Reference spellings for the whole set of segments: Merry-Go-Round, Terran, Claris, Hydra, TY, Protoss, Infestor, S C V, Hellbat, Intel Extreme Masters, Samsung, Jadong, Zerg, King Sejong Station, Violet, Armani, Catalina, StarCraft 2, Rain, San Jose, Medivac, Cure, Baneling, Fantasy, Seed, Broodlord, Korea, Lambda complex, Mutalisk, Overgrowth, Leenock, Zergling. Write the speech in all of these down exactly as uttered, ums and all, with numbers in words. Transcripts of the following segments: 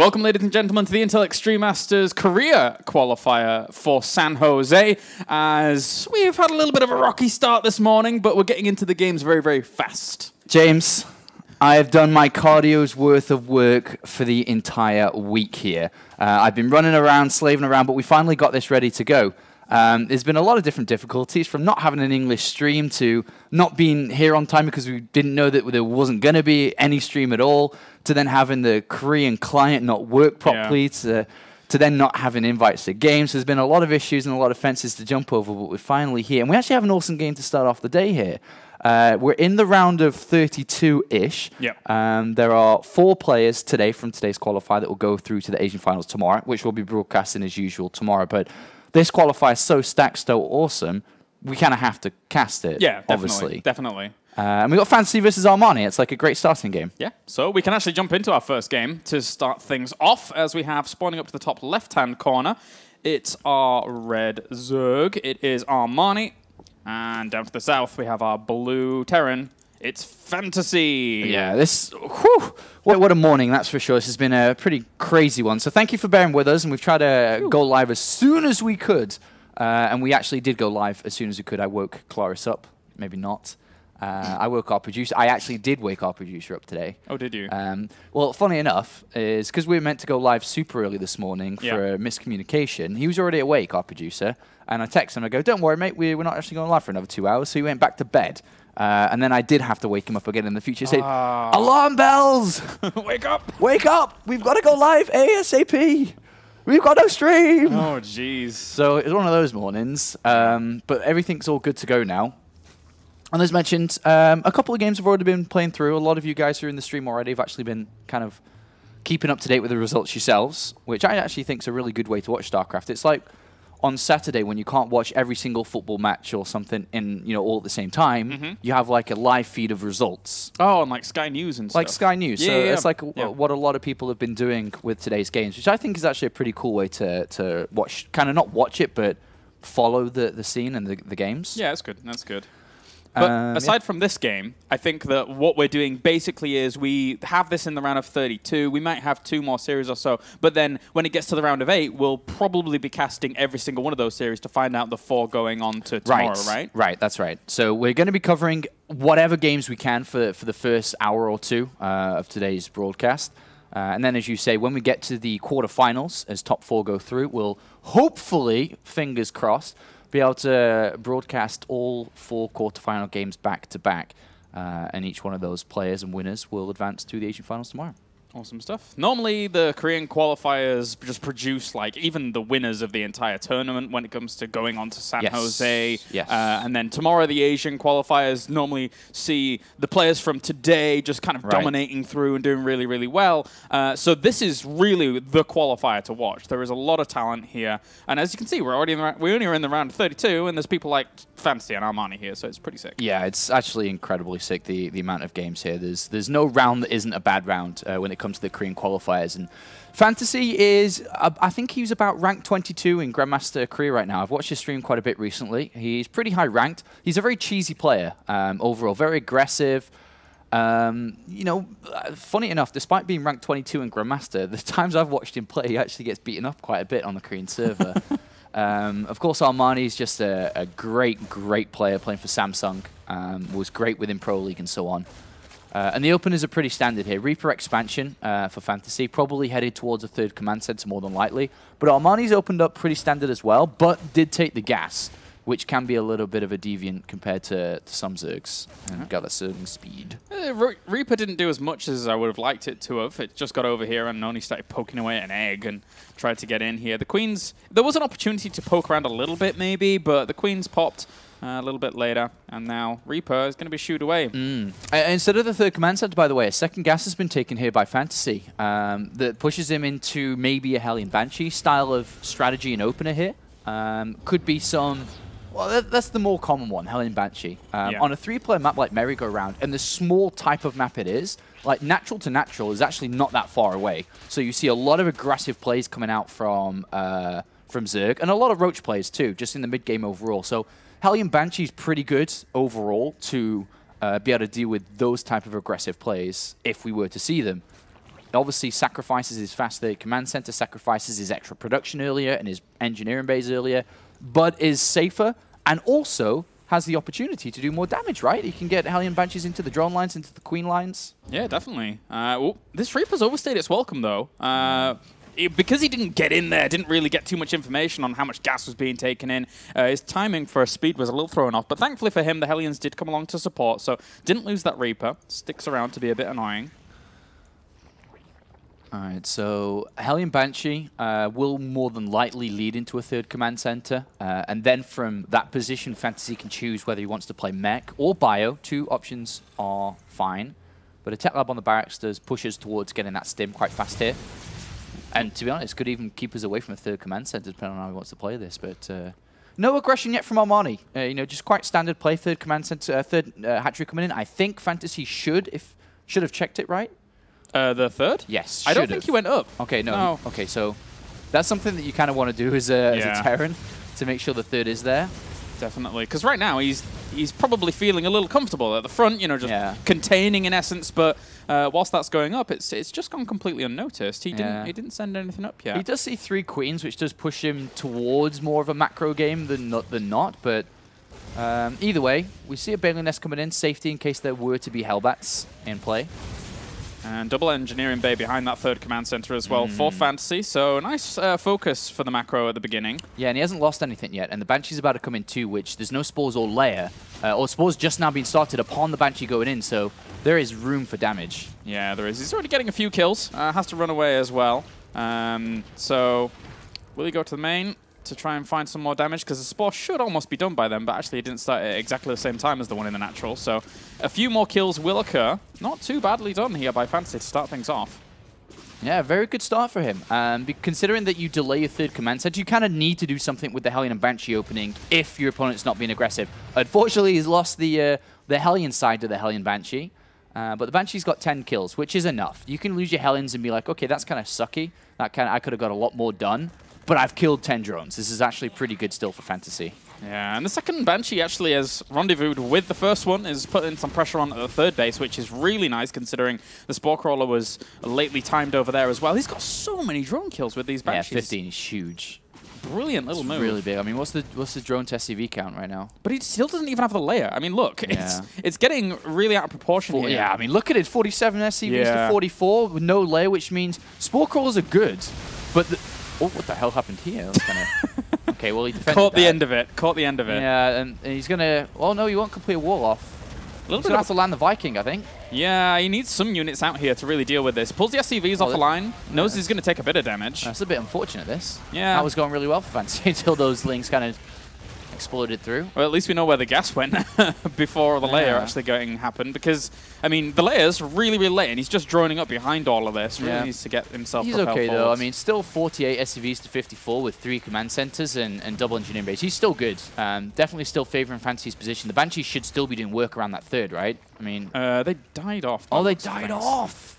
Welcome, ladies and gentlemen, to the Intel Extreme Masters Korea qualifier for San Jose, as we've had a little bit of a rocky start this morning, but we're getting into the games very, very fast. James, I have done my cardio's worth of work for the entire week here. Uh, I've been running around, slaving around, but we finally got this ready to go. Um, there's been a lot of different difficulties, from not having an English stream to not being here on time because we didn't know that there wasn't going to be any stream at all, to then having the Korean client not work properly, yeah. to, to then not having invites to games. There's been a lot of issues and a lot of fences to jump over, but we're finally here. And we actually have an awesome game to start off the day here. Uh, we're in the round of thirty-two-ish. Yep. Um, there are four players today from today's qualifier that will go through to the Asian finals tomorrow, which we'll be broadcasting as usual tomorrow. But this qualifier is so stacked, so awesome, we kind of have to cast it, yeah, definitely, obviously. Definitely. Uh, and we got Fantasy versus Armani. It's like a great starting game. Yeah, so we can actually jump into our first game to start things off, as we have spawning up to the top left-hand corner. It's our red Zerg. It is Armani. And down to the south, we have our blue Terran. It's Fantasy. Yeah, this, whew, what, what a morning, that's for sure. This has been a pretty crazy one. So thank you for bearing with us, and we've tried to go live as soon as we could. Uh, and we actually did go live as soon as we could. I woke Claris up, maybe not. Uh, I woke our producer. I actually did wake our producer up today. Oh, did you? Um, well, funny enough, is because we were meant to go live super early this morning for yeah. a miscommunication. He was already awake, our producer, and I text him. I go, "Don't worry, mate. We're not actually going live for another two hours." So he went back to bed, uh, and then I did have to wake him up again in the future. Say, oh. "Alarm bells! Wake up! Wake up! We've got to go live ASAP. We've got no stream." Oh, jeez. So it was one of those mornings, um, but everything's all good to go now. And as mentioned, um, a couple of games have already been playing through. A lot of you guys who are in the stream already have actually been kind of keeping up to date with the results yourselves, which I actually think is a really good way to watch StarCraft. It's like on Saturday when you can't watch every single football match or something in, you know, all at the same time, mm-hmm. you have like a live feed of results. Oh, and like Sky News and stuff. Like Sky News. Yeah, so yeah, it's yeah. like yeah. what a lot of people have been doing with today's games, which I think is actually a pretty cool way to, to watch, kind of not watch it, but follow the, the scene and the, the games. Yeah, that's good. That's good. But um, aside yeah. from this game, I think that what we're doing basically is we have this in the round of thirty-two. We might have two more series or so. But then when it gets to the round of eight, we'll probably be casting every single one of those series to find out the four going on to tomorrow, right? Right, right, that's right. So we're going to be covering whatever games we can for, for the first hour or two uh, of today's broadcast. Uh, and then, as you say, when we get to the quarterfinals, as top four go through, we'll hopefully, fingers crossed, be able to broadcast all four quarterfinal games back-to-back, uh, and each one of those players and winners will advance to the Asian Finals tomorrow. Awesome stuff. Normally, the Korean qualifiers just produce, like, even the winners of the entire tournament when it comes to going on to San yes. Jose. Yes. Uh, and then tomorrow, the Asian qualifiers normally see the players from today just kind of right. dominating through and doing really, really well. Uh, so this is really the qualifier to watch. There is a lot of talent here. And as you can see, we're already in the, we only are in the round of thirty-two, and there's people like Fantasy and Armani here, so it's pretty sick. Yeah, it's actually incredibly sick, the, the amount of games here. There's, there's no round that isn't a bad round uh, when it comes to the Korean qualifiers, and Fantasy is, uh, I think he's about rank twenty-two in Grandmaster Korea right now. I've watched his stream quite a bit recently. He's pretty high ranked. He's a very cheesy player um, overall, very aggressive. Um, you know, funny enough, despite being ranked twenty-two in Grandmaster, the times I've watched him play, he actually gets beaten up quite a bit on the Korean server. Um, of course, Armani's just a, a great, great player playing for Samsung. Um, was great within Pro League and so on. Uh, and the openers are pretty standard here. Reaper expansion uh, for Fantasy, probably headed towards a third command center more than likely. But Armani's opened up pretty standard as well, but did take the gas, which can be a little bit of a deviant compared to, to some Zergs. And got a certain speed. Uh, Re Reaper didn't do as much as I would have liked it to have. It just got over here and only started poking away at an egg and tried to get in here. The Queen's, there was an opportunity to poke around a little bit maybe, but the Queen's popped Uh, a little bit later, and now Reaper is going to be shooed away. Mm. Uh, instead of the third command center, by the way, a second gas has been taken here by Fantasy um, that pushes him into maybe a Hellion Banshee style of strategy and opener here. Um, could be some... Well, that, that's the more common one, Hellion Banshee. Um, yeah. On a three-player map like Merry-Go-Round, and the small type of map it is, like natural to natural is actually not that far away. So you see a lot of aggressive plays coming out from, uh, from Zerg, and a lot of Roach plays too, just in the mid-game overall. So Hellion Banshee's pretty good overall to uh, be able to deal with those type of aggressive plays if we were to see them. It obviously sacrifices his fast third command center, sacrifices his extra production earlier and his engineering base earlier, but is safer and also has the opportunity to do more damage, right? He can get Hellion Banshees into the drone lines, into the queen lines. Yeah, definitely. Uh, well, this Reaper's overstayed its welcome, though. Uh, it, because he didn't get in there, didn't really get too much information on how much gas was being taken in, uh, his timing for speed was a little thrown off. But thankfully for him, the Hellions did come along to support, so didn't lose that Reaper. Sticks around to be a bit annoying. All right, so Hellion Banshee uh, will more than likely lead into a third command center. Uh, and then from that position, Fantasy can choose whether he wants to play mech or bio. Two options are fine. But a tech lab on the barracks does push us towards getting that stim quite fast here. And to be honest, could even keep us away from a third command center, depending on how he wants to play this. But uh, no aggression yet from Armani. Uh, you know, just quite standard play, third command center, uh, third uh, hatchery coming in. I think Fantasy should, if should have checked it right. Uh, the third? Yes. I don't think he went up. Okay, no. no. He, okay, so that's something that you kind of want to do as a, yeah. as a Terran, to make sure the third is there. Definitely, because right now he's he's probably feeling a little comfortable at the front, you know, just yeah. containing in essence. But uh, whilst that's going up, it's it's just gone completely unnoticed. He yeah. didn't he didn't send anything up yet. He does see three queens, which does push him towards more of a macro game than not than not. But um, either way, we see a Baleen Nest coming in, safety in case there were to be Hellbats in play. And double engineering bay behind that third command center as well mm. for Fantasy. So nice uh, focus for the macro at the beginning. Yeah, and he hasn't lost anything yet. And the Banshee's about to come in too, which there's no spores or layer. Uh, or spores just now being started upon the Banshee going in, so there is room for damage. Yeah, there is. He's already getting a few kills. Uh, has to run away as well. Um, so will he go to the main to try and find some more damage? Because the spore should almost be done by then, but actually it didn't start at exactly the same time as the one in the natural. So a few more kills will occur. Not too badly done here by Fantasy to start things off. Yeah, very good start for him. Um, considering that you delay your third command set, you kind of need to do something with the Hellion and Banshee opening if your opponent's not being aggressive. Unfortunately, he's lost the, uh, the Hellion side to the Hellion Banshee. Uh, but the Banshee's got ten kills, which is enough. You can lose your Hellions and be like, okay, that's kind of sucky. That kinda, I could have got a lot more done. But I've killed ten drones. This is actually pretty good still for Fantasy. Yeah, and the second Banshee actually has rendezvoused with the first one, is putting some pressure on at the third base, which is really nice considering the Spore Crawler was lately timed over there as well. He's got so many drone kills with these Banshees. Yeah, fifteen is huge. Brilliant little move. It's really big. I mean, what's the what's the drone to S C V count right now? But he still doesn't even have the layer. I mean, look, yeah. it's it's getting really out of proportion For, here. Yeah, I mean, look at it. forty-seven S C Vs yeah. to forty-four with no layer, which means Spore Crawlers are good, but... The Oh, what the hell happened here? That's kinda... okay, well, he defended Caught that. the end of it. Caught the end of it. Yeah, and, and he's going to... Oh, no, he won't complete a wall off. A little he's going to have to land the Viking, I think. Yeah, he needs some units out here to really deal with this. Pulls the S C Vs oh, off the line. Knows yeah. he's going to take a bit of damage. That's a bit unfortunate, this. Yeah. That was going really well for Fantasy until those links kind of exploded through. Well, at least we know where the gas went before the layer yeah. actually going happened, because, I mean, the layer's really, really late, and he's just droning up behind all of this. Really yeah. needs to get himself He's okay, forwards. though. I mean, still forty-eight S C Vs to fifty-four with three command centers and, and double engineering base. He's still good. Um, definitely still favoring Fantasy's position. The Banshees should still be doing work around that third, right? I mean... Uh, they died off. Oh, they died things. off!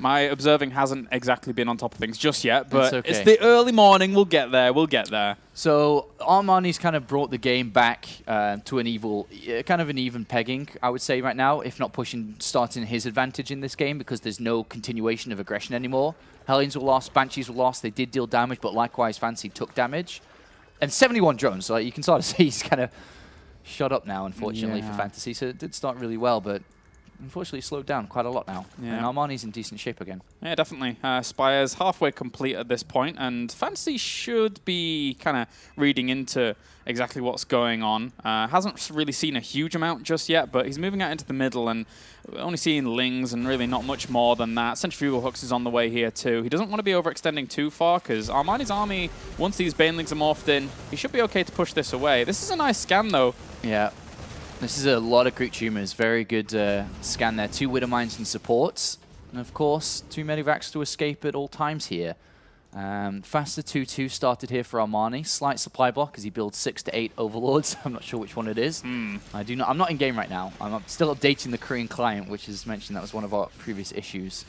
My observing hasn't exactly been on top of things just yet, but it's, okay. it's the early morning. We'll get there. We'll get there. So Armani's kind of brought the game back uh, to an evil, uh, kind of an even pegging, I would say right now, if not pushing, starting his advantage in this game because there's no continuation of aggression anymore. Hellions were lost, Banshees were lost. They did deal damage, but likewise, Fantasy took damage. And seventy-one drones, so you can sort of see he's kind of shot up now, unfortunately, yeah. for Fantasy. So it did start really well, but... Unfortunately, slowed down quite a lot now. Yeah. And Armani's in decent shape again. Yeah, definitely. Uh, Spire's halfway complete at this point, and Fantasy should be kind of reading into exactly what's going on. Uh, hasn't really seen a huge amount just yet, but he's moving out into the middle and only seeing Lings and really not much more than that. Centrifugal Hooks is on the way here too. He doesn't want to be overextending too far because Armani's army, once these Banelings are morphed in, he should be okay to push this away. This is a nice scan though. Yeah. This is a lot of Greek Tumors. Very good uh, scan there. Two Widow Mines and supports. And of course, two Medivacs to escape at all times here. Um, faster two two started here for Armani. Slight supply block as he builds six to eight Overlords. I'm not sure which one it is. Mm. I do not, I'm not in game right now. I'm still updating the Korean client, which is mentioned that was one of our previous issues.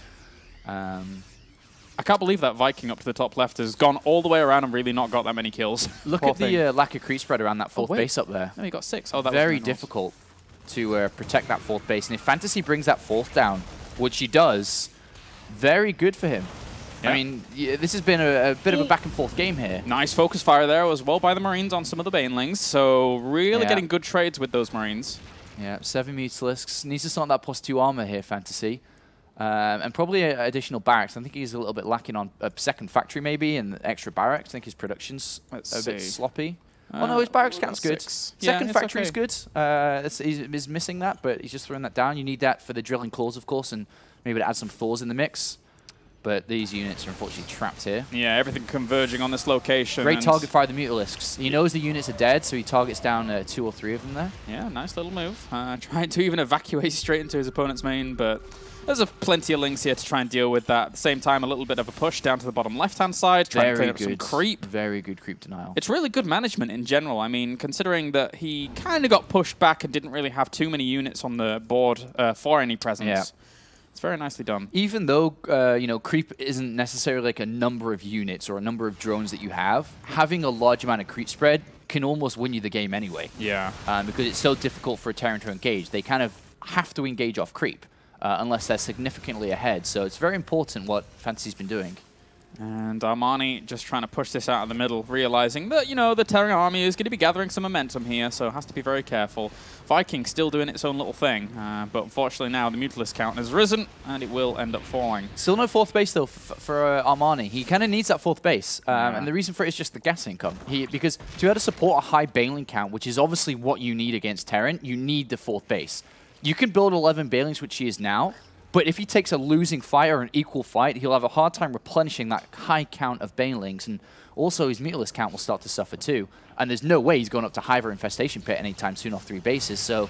Um, I can't believe that Viking up to the top left has gone all the way around and really not got that many kills. Look Poor at thing. the uh, lack of creep spread around that fourth oh, base up there. No, he got six. Oh, that Very difficult to uh, protect that fourth base. And if Fantasy brings that fourth down, which he does, Very good for him. Yeah. I mean, this has been a, a bit of a back-and-forth game here. Nice focus fire there as well by the Marines on some of the Banelings, so really yeah. getting good trades with those Marines. Yeah, seven Mutalisks. Needs to start that plus two armor here, Fantasy. Um, and probably a, additional barracks. I think he's a little bit lacking on a second factory maybe and extra barracks. I think his production's Let's a see. bit sloppy. Uh, oh no, his barracks count's good. Six. Second yeah, factory's okay. good. Uh, it's, he's, he's missing that, but he's just throwing that down. You need that for the drilling claws, of course, and maybe to add some Thors in the mix. But these units are unfortunately trapped here. Yeah, everything converging on this location. Great target fire, the Mutalisks. He knows the units are dead, so he targets down uh, two or three of them there. Yeah, nice little move. Uh, trying to even evacuate straight into his opponent's main, but there's a plenty of links here to try and deal with that. At the same time, a little bit of a push down to the bottom left-hand side, trying to clean up some creep. Very good creep denial. It's really good management in general. I mean, considering that he kind of got pushed back and didn't really have too many units on the board uh, for any presence. Yeah. It's very nicely done. Even though uh, you know, creep isn't necessarily like a number of units or a number of drones that you have, having a large amount of creep spread can almost win you the game anyway. Yeah. Um, because it's so difficult for a Terran to engage. They kind of have to engage off creep uh, unless they're significantly ahead. So it's very important what Fantasy's been doing. And Armani just trying to push this out of the middle, realizing that, you know, the Terran army is going to be gathering some momentum here, so has to be very careful. Viking still doing its own little thing, uh, but unfortunately now the Mutalisk count has risen, and it will end up falling. Still no fourth base, though, f for uh, Armani. He kind of needs that fourth base, um, yeah. and the reason for it is just the gas income. He, because to be able to support a high Baneling count, which is obviously what you need against Terran, you need the fourth base. You can build eleven Banelings, which he is now, but if he takes a losing fight or an equal fight, he'll have a hard time replenishing that high count of Banelings, and also his Mutalist count will start to suffer too. And there's no way he's going up to Hydra Infestation Pit anytime soon off three bases, so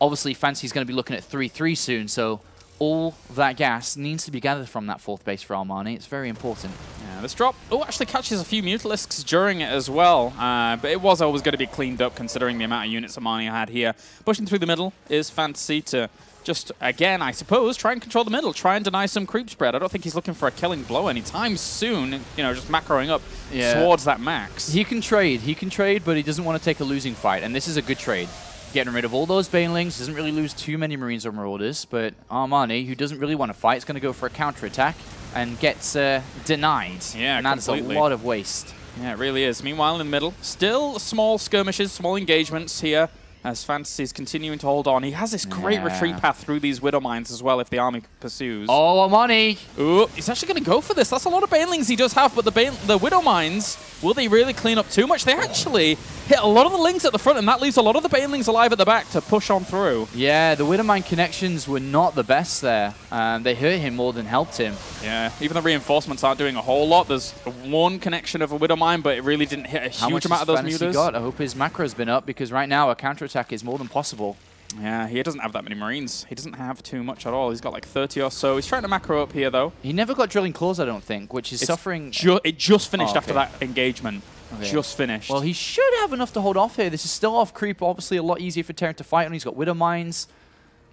obviously Fantasy's going to be looking at three three soon, so all that gas needs to be gathered from that fourth base for Armani. It's very important. Yeah, this drop oh, actually catches a few Mutalisks during it as well, uh, but it was always going to be cleaned up considering the amount of units Armani had here. Pushing through the middle is Fantasy to just, again, I suppose, try and control the middle, try and deny some creep spread. I don't think he's looking for a killing blow anytime soon, you know, just macroing up yeah. towards that max. He can trade, he can trade, but he doesn't want to take a losing fight, and this is a good trade. Getting rid of all those Banelings, doesn't really lose too many Marines or Marauders, but Armani, who doesn't really want to fight, is going to go for a counterattack and gets uh, denied. Yeah, and that's a lot of waste. Yeah, it really is. Meanwhile, in the middle, still small skirmishes, small engagements here as Fantasy is continuing to hold on. He has this great yeah. retreat path through these Widow Mines as well if the army pursues. Oh, Armani! Ooh, he's actually going to go for this. That's a lot of Banelings he does have, but the, Ban the Widow Mines, will they really clean up too much? They actually hit a lot of the Lings at the front, and that leaves a lot of the Banelings alive at the back to push on through. Yeah, the Widow Mine connections were not the best there. Um, they hurt him more than helped him. Yeah, even the reinforcements aren't doing a whole lot. There's one connection of a Widow Mine, but it really didn't hit a How huge amount of those muters. Got? I hope his macro's been up, because right now a counter attack is more than possible. Yeah, he doesn't have that many Marines. He doesn't have too much at all. He's got like thirty or so. He's trying to macro up here, though. He never got Drilling Claws, I don't think, which is it's suffering. Ju it just finished oh, okay. after that engagement. Okay. Just finished. Well, he should have enough to hold off here. This is still off creep, obviously a lot easier for Terran to fight on. He's got Widow Mines.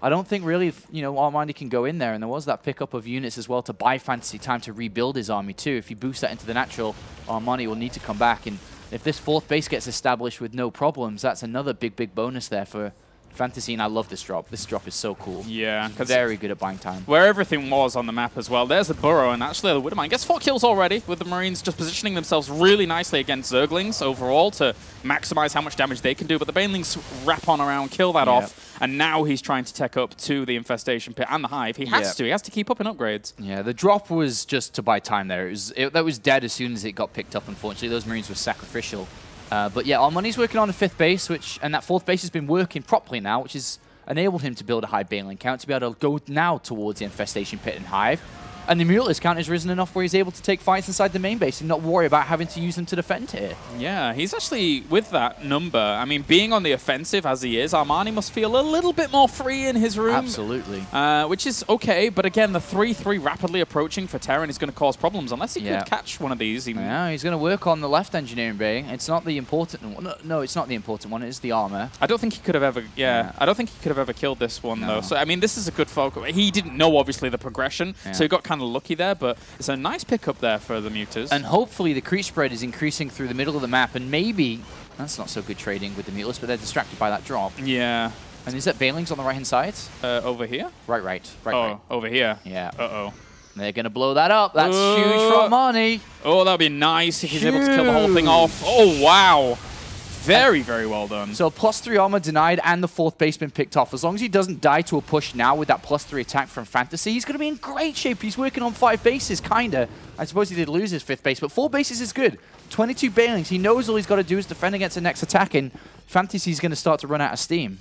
I don't think really, you know, Armani can go in there, and there was that pickup of units as well to buy Fantasy time to rebuild his army too. If you boost that into the natural, Armani will need to come back, and if this fourth base gets established with no problems, that's another big, big bonus there for Fantasy, and I love this drop. This drop is so cool. Yeah. Very good at buying time. Where everything was on the map as well. There's the Burrow, and actually the Widowmine gets four kills already, with the Marines just positioning themselves really nicely against Zerglings overall to maximize how much damage they can do, but the Banelings wrap on around, kill that yep. off, and now he's trying to tech up to the Infestation Pit and the Hive. He has yep. to. He has to keep up in upgrades. Yeah, the drop was just to buy time there. It was, it, that was dead as soon as it got picked up, unfortunately. Those Marines were sacrificial. Uh, but yeah, Armani's working on a fifth base, which and that fourth base has been working properly now, which has enabled him to build a high Baneling count to be able to go now towards the Infestation Pit and Hive. And the Mutalisks count has risen enough where he's able to take fights inside the main base and not worry about having to use them to defend here. Yeah, he's actually, with that number, I mean, being on the offensive as he is, Armani must feel a little bit more free in his room. Absolutely. Uh, which is okay, but again, the three three rapidly approaching for Terran is going to cause problems, unless he yeah. could catch one of these. Even. Yeah, he's going to work on the left engineering bay. It's not the important one. No, no, it's not the important one. It is the armor. I don't think he could have ever, yeah, yeah. I don't think he could have ever killed this one, no. though. So, I mean, this is a good focus. He didn't know, obviously, the progression, yeah. so he got kind lucky there, but it's a nice pickup there for the Mutas. And hopefully the creep spread is increasing through the middle of the map, and maybe that's not so good trading with the Mutalists, but they're distracted by that drop. Yeah. And is that Banelings on the right-hand side? Uh, over here? Right, right. Right, oh, right. Over here? Yeah. Uh-oh. They're going to blow that up. That's uh, huge for Armani. Oh, that would be nice if he's huge. able to kill the whole thing off. Oh, wow. Very, very well done. So plus three armor denied and the fourth baseman picked off. As long as he doesn't die to a push now with that plus three attack from Fantasy, he's going to be in great shape. He's working on five bases, kind of. I suppose he did lose his fifth base, but four bases is good. twenty-two bailings. He knows all he's got to do is defend against the next attack, and Fantasy's going to start to run out of steam.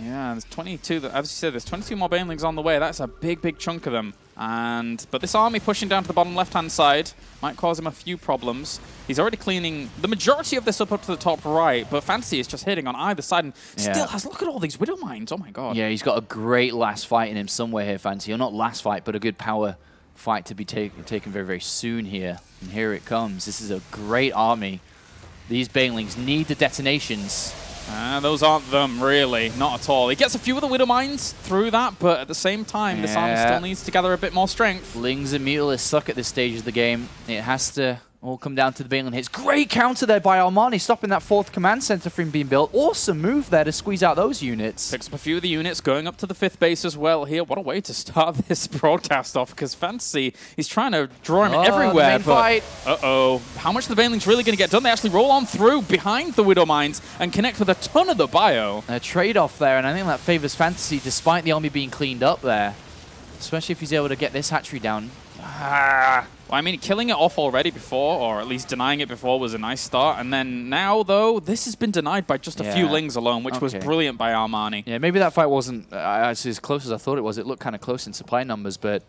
Yeah, there's twenty-two, as you said, there's twenty-two more banelings on the way. That's a big, big chunk of them. And But this army pushing down to the bottom left-hand side might cause him a few problems. He's already cleaning the majority of this up, up to the top right, but Fantasy is just hitting on either side and yeah. still has, look at all these Widow Mines, oh my god. Yeah, he's got a great last fight in him somewhere here, Fantasy. Or not last fight, but a good power fight to be take, taken very, very soon here. And here it comes. This is a great army. These banelings need the detonations. Uh, those aren't them, really. Not at all. He gets a few of the Widow Mines through that, but at the same time, yeah. this army still needs to gather a bit more strength. Lings and Mutalists suck at this stage of the game. It has to all come down to the Baneling hits. Great counter there by Armani, stopping that fourth command center from being built. Awesome move there to squeeze out those units. Picks up a few of the units, going up to the fifth base as well here. What a way to start this broadcast off, because Fantasy, he's trying to draw him oh, everywhere. But uh-oh. How much the Baneling's really going to get done? They actually roll on through behind the Widow Mines and connect with a ton of the bio. A trade-off there, and I think that favors Fantasy, despite the army being cleaned up there. Especially if he's able to get this hatchery down. Ah. I mean, killing it off already before, or at least denying it before, was a nice start. And then now, though, this has been denied by just a yeah. few Lings alone, which okay. was brilliant by Armani. Yeah, maybe that fight wasn't uh, as, as close as I thought it was. It looked kind of close in supply numbers, but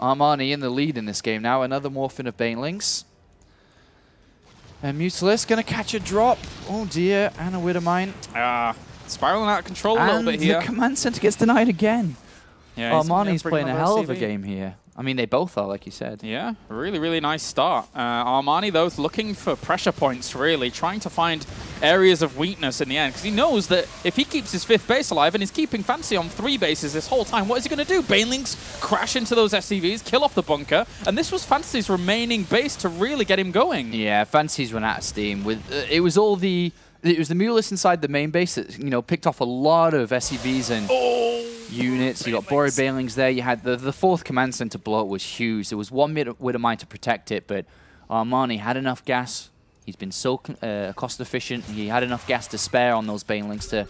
Armani in the lead in this game now. Another Morphin of Banelings. And Mutalisk going to catch a drop. Oh, dear. And a Widowmine. Ah, uh, spiraling out of control and a little bit here. And the command center gets denied again. Yeah, Armani's playing a hell of a game here. I mean, they both are, like you said. Yeah, really, really nice start. Uh, Armani, though, is looking for pressure points, really, trying to find areas of weakness in the end, because he knows that if he keeps his fifth base alive and he's keeping Fantasy on three bases this whole time, what is he going to do? Banelings crash into those S C Vs, kill off the bunker, and this was Fantasy's remaining base to really get him going. Yeah, Fantasy's run out of steam. With uh, It was all the... It was the Mutalists inside the main base that, you know, picked off a lot of S C Vs and... Oh! Units, you got Borrowed Banelings there, you had the, the fourth command center blow was huge. There was one Widow Mine to protect it, but Armani had enough gas. He's been so uh, cost efficient, he had enough gas to spare on those Banelings to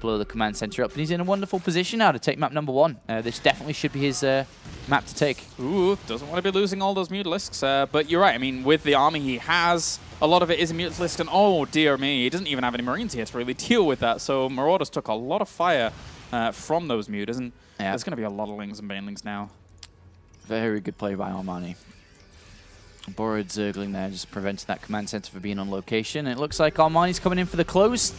blow the command center up. And he's in a wonderful position now to take map number one. Uh, this definitely should be his uh, map to take. Ooh, doesn't want to be losing all those Mutalisks, uh, but you're right, I mean, with the army he has, a lot of it is a Mutalist, and oh dear me, he doesn't even have any Marines here to really deal with that, so Marauders took a lot of fire Uh, from those Mutas, and yeah. there's going to be a lot of Lings and Banelings now. Very good play by Armani. Borrowed Zergling there just prevented that command center from being on location. It looks like Armani's coming in for the close.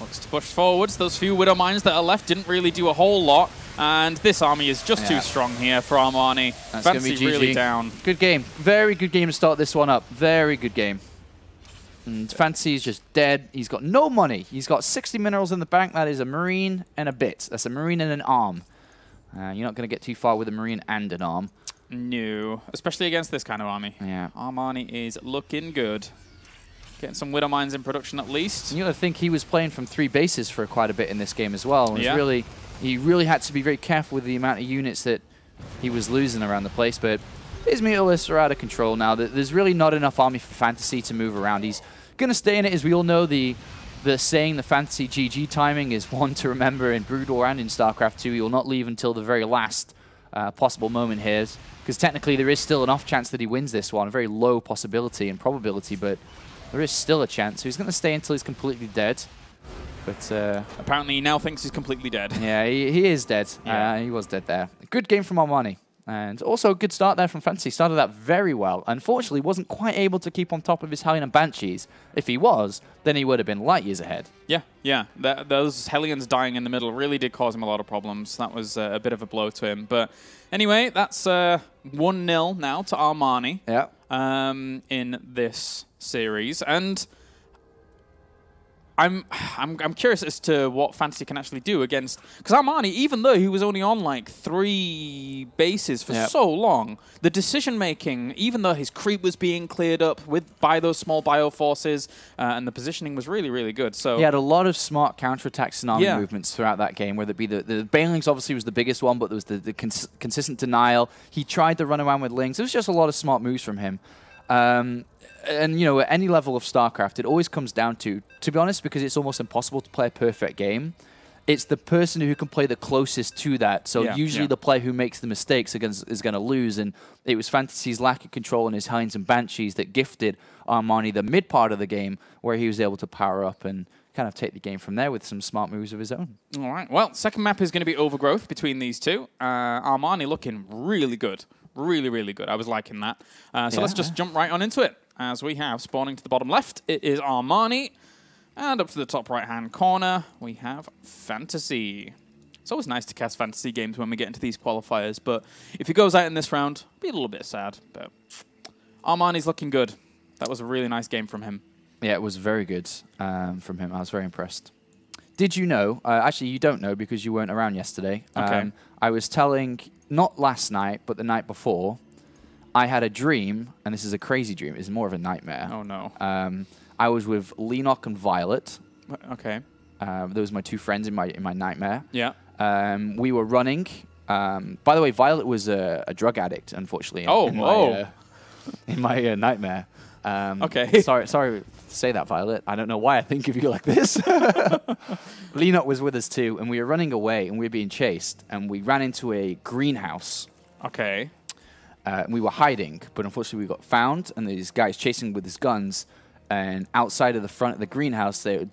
Looks to push forwards. Those few Widow Mines that are left didn't really do a whole lot, and this army is just yeah. too strong here for Armani. That's going to be G G. Really down. Good game. Very good game to start this one up. Very good game. And Fantasy is just dead. He's got no money. He's got sixty minerals in the bank. That is a Marine and a bit. That's a Marine and an arm. Uh, you're not going to get too far with a Marine and an arm. No, especially against this kind of army. Yeah, Armani is looking good. Getting some Widow Mines in production at least. You know, I think he was playing from three bases for quite a bit in this game as well. And yeah. really, he really had to be very careful with the amount of units that he was losing around the place. But his Mutalists are out of control now. There's really not enough army for Fantasy to move around. He's going to stay in it. As we all know, the the saying, the Fantasy G G timing is one to remember in Brood War and in StarCraft two. He will not leave until the very last uh, possible moment here, because technically there is still an off chance that he wins this one, a very low possibility and probability, but there is still a chance. So he's going to stay until he's completely dead. But uh, apparently he now thinks he's completely dead. Yeah, he, he is dead. Yeah. Uh, he was dead there. Good game from Armani. And also a good start there from Fantasy. Started that very well. Unfortunately, wasn't quite able to keep on top of his Hellion and Banshees. If he was, then he would have been light years ahead. Yeah, yeah. Th those Hellions dying in the middle really did cause him a lot of problems. That was uh, a bit of a blow to him. But anyway, that's uh, one nil now to Armani yeah. um, in this series. And I'm, I'm, I'm curious as to what Fantasy can actually do against, because Armani, even though he was only on like three bases for yep. so long, the decision making, even though his creep was being cleared up with by those small bio forces, uh, and the positioning was really, really good. So he had a lot of smart counterattack tsunami yeah. movements throughout that game, whether it be the, the Banelings obviously was the biggest one, but there was the, the cons consistent denial. He tried to run around with Lings. It was just a lot of smart moves from him. Um, And, you know, at any level of StarCraft, it always comes down to, to be honest, because it's almost impossible to play a perfect game, it's the person who can play the closest to that. So yeah, usually yeah. the player who makes the mistakes is going to lose. And it was Fantasy's lack of control on his Hinds and Banshees that gifted Armani the mid part of the game, where he was able to power up and kind of take the game from there with some smart moves of his own. All right. Well, second map is going to be Overgrowth between these two. Uh, Armani looking really good. Really, really good. I was liking that. Uh, so yeah. let's just jump right on into it. As we have spawning to the bottom left, it is Armani. And up to the top right-hand corner, we have Fantasy. It's always nice to cast Fantasy games when we get into these qualifiers, but if he goes out in this round, it'll be a little bit sad. But Armani's looking good. That was a really nice game from him. Yeah, it was very good um, from him. I was very impressed. Did you know? Uh, actually, you don't know because you weren't around yesterday. Okay. Um, I was telling... Not last night, but the night before, I had a dream, and this is a crazy dream. It's more of a nightmare. Oh, no. Um, I was with Leenock and Violet. Okay. Uh, those were my two friends in my in my nightmare. Yeah. Um, we were running. Um, by the way, Violet was a, a drug addict, unfortunately. In, oh, in my, oh. Uh, in my uh, nightmare. Um, okay. Sorry, sorry to say that, Violet. I don't know why I think of you like this. Leenock was with us too, and we were running away, and we were being chased, and we ran into a greenhouse. Okay. Uh, and we were hiding, but unfortunately we got found, and these guys chasing with his guns, and outside of the front of the greenhouse, they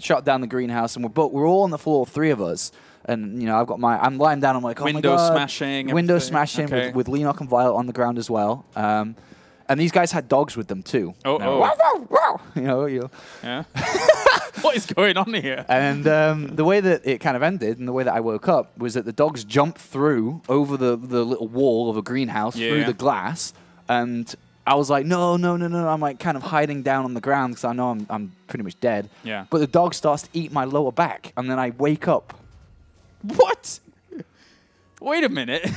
shot down the greenhouse, and we're both, we're all on the floor, three of us. And, you know, I've got my, I'm lying down, I'm like, oh my God. Window smashing. Window smashing okay. with, with Leenock and Violet on the ground as well. Um, And these guys had dogs with them too. Oh, oh. Wow, wow, wow. You know, you. Yeah. What is going on here? And um, the way that it kind of ended and the way that I woke up was that the dogs jumped through over the, the little wall of a greenhouse, yeah. through the glass. And I was like, no, no, no, no. I'm like kind of hiding down on the ground because I know I'm, I'm pretty much dead. Yeah. But the dog starts to eat my lower back. And then I wake up. What? Wait a minute. and,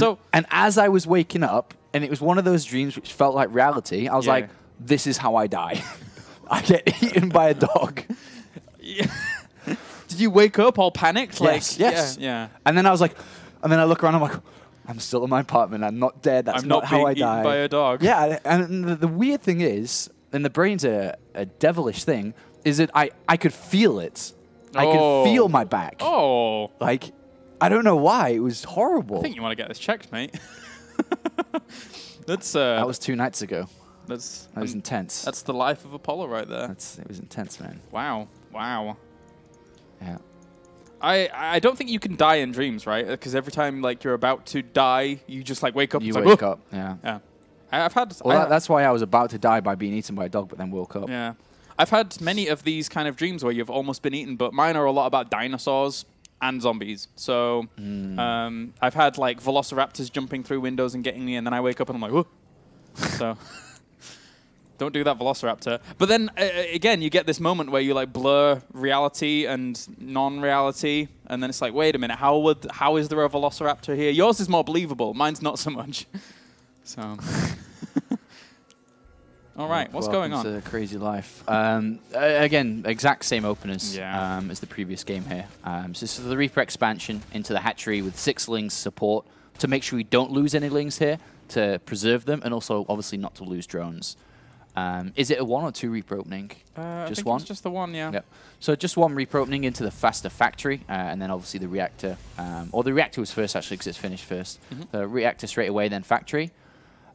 so And as I was waking up, and it was one of those dreams which felt like reality. I was yeah. like, this is how I die. I get eaten by a dog. Yeah. Did you wake up all panicked? Yes. Like, yes. Yeah, yeah. And then I was like, and then I look around, I'm like, I'm still in my apartment. I'm not dead. That's I'm not, not how I die. I'm not being eaten by a dog. Yeah. And the, the weird thing is, and the brain's a, a devilish thing, is that I, I could feel it. Oh. I could feel my back. Oh. Like, I don't know why. It was horrible. I think you want to get this checked, mate. That's, uh, that was two nights ago. That's, that was um, intense. That's the life of Apollo right there. That's, it was intense, man. Wow. Wow. Yeah. I, I don't think you can die in dreams, right? Because every time like you're about to die, you just like wake up. You wake like, up, yeah. Yeah. I, I've had... Well, I, that, that's why I was about to die by being eaten by a dog, but then woke up. Yeah. I've had many of these kind of dreams where you've almost been eaten, but mine are a lot about dinosaurs. And zombies. So mm. um, I've had like velociraptors jumping through windows and getting me, and then I wake up and I'm like, whoa. So don't do that, velociraptor. But then uh, again, you get this moment where you like blur reality and non-reality, and then it's like, wait a minute, how would how is there a velociraptor here? Yours is more believable. Mine's not so much. So. All right, what's going on? It's a crazy life. Um, again, exact same openers yeah. um, as the previous game here. Um, so this is the Reaper expansion into the hatchery with six Lings support to make sure we don't lose any Lings here, to preserve them, and also obviously not to lose drones. Um, is it a one or two Reaper opening? Uh, just I think one? It's just the one, yeah. Yep. So just one Reaper opening into the faster factory, uh, and then obviously the reactor. Um, or the reactor was first, actually, because it's finished first. Mm-hmm. The reactor straight away, then factory.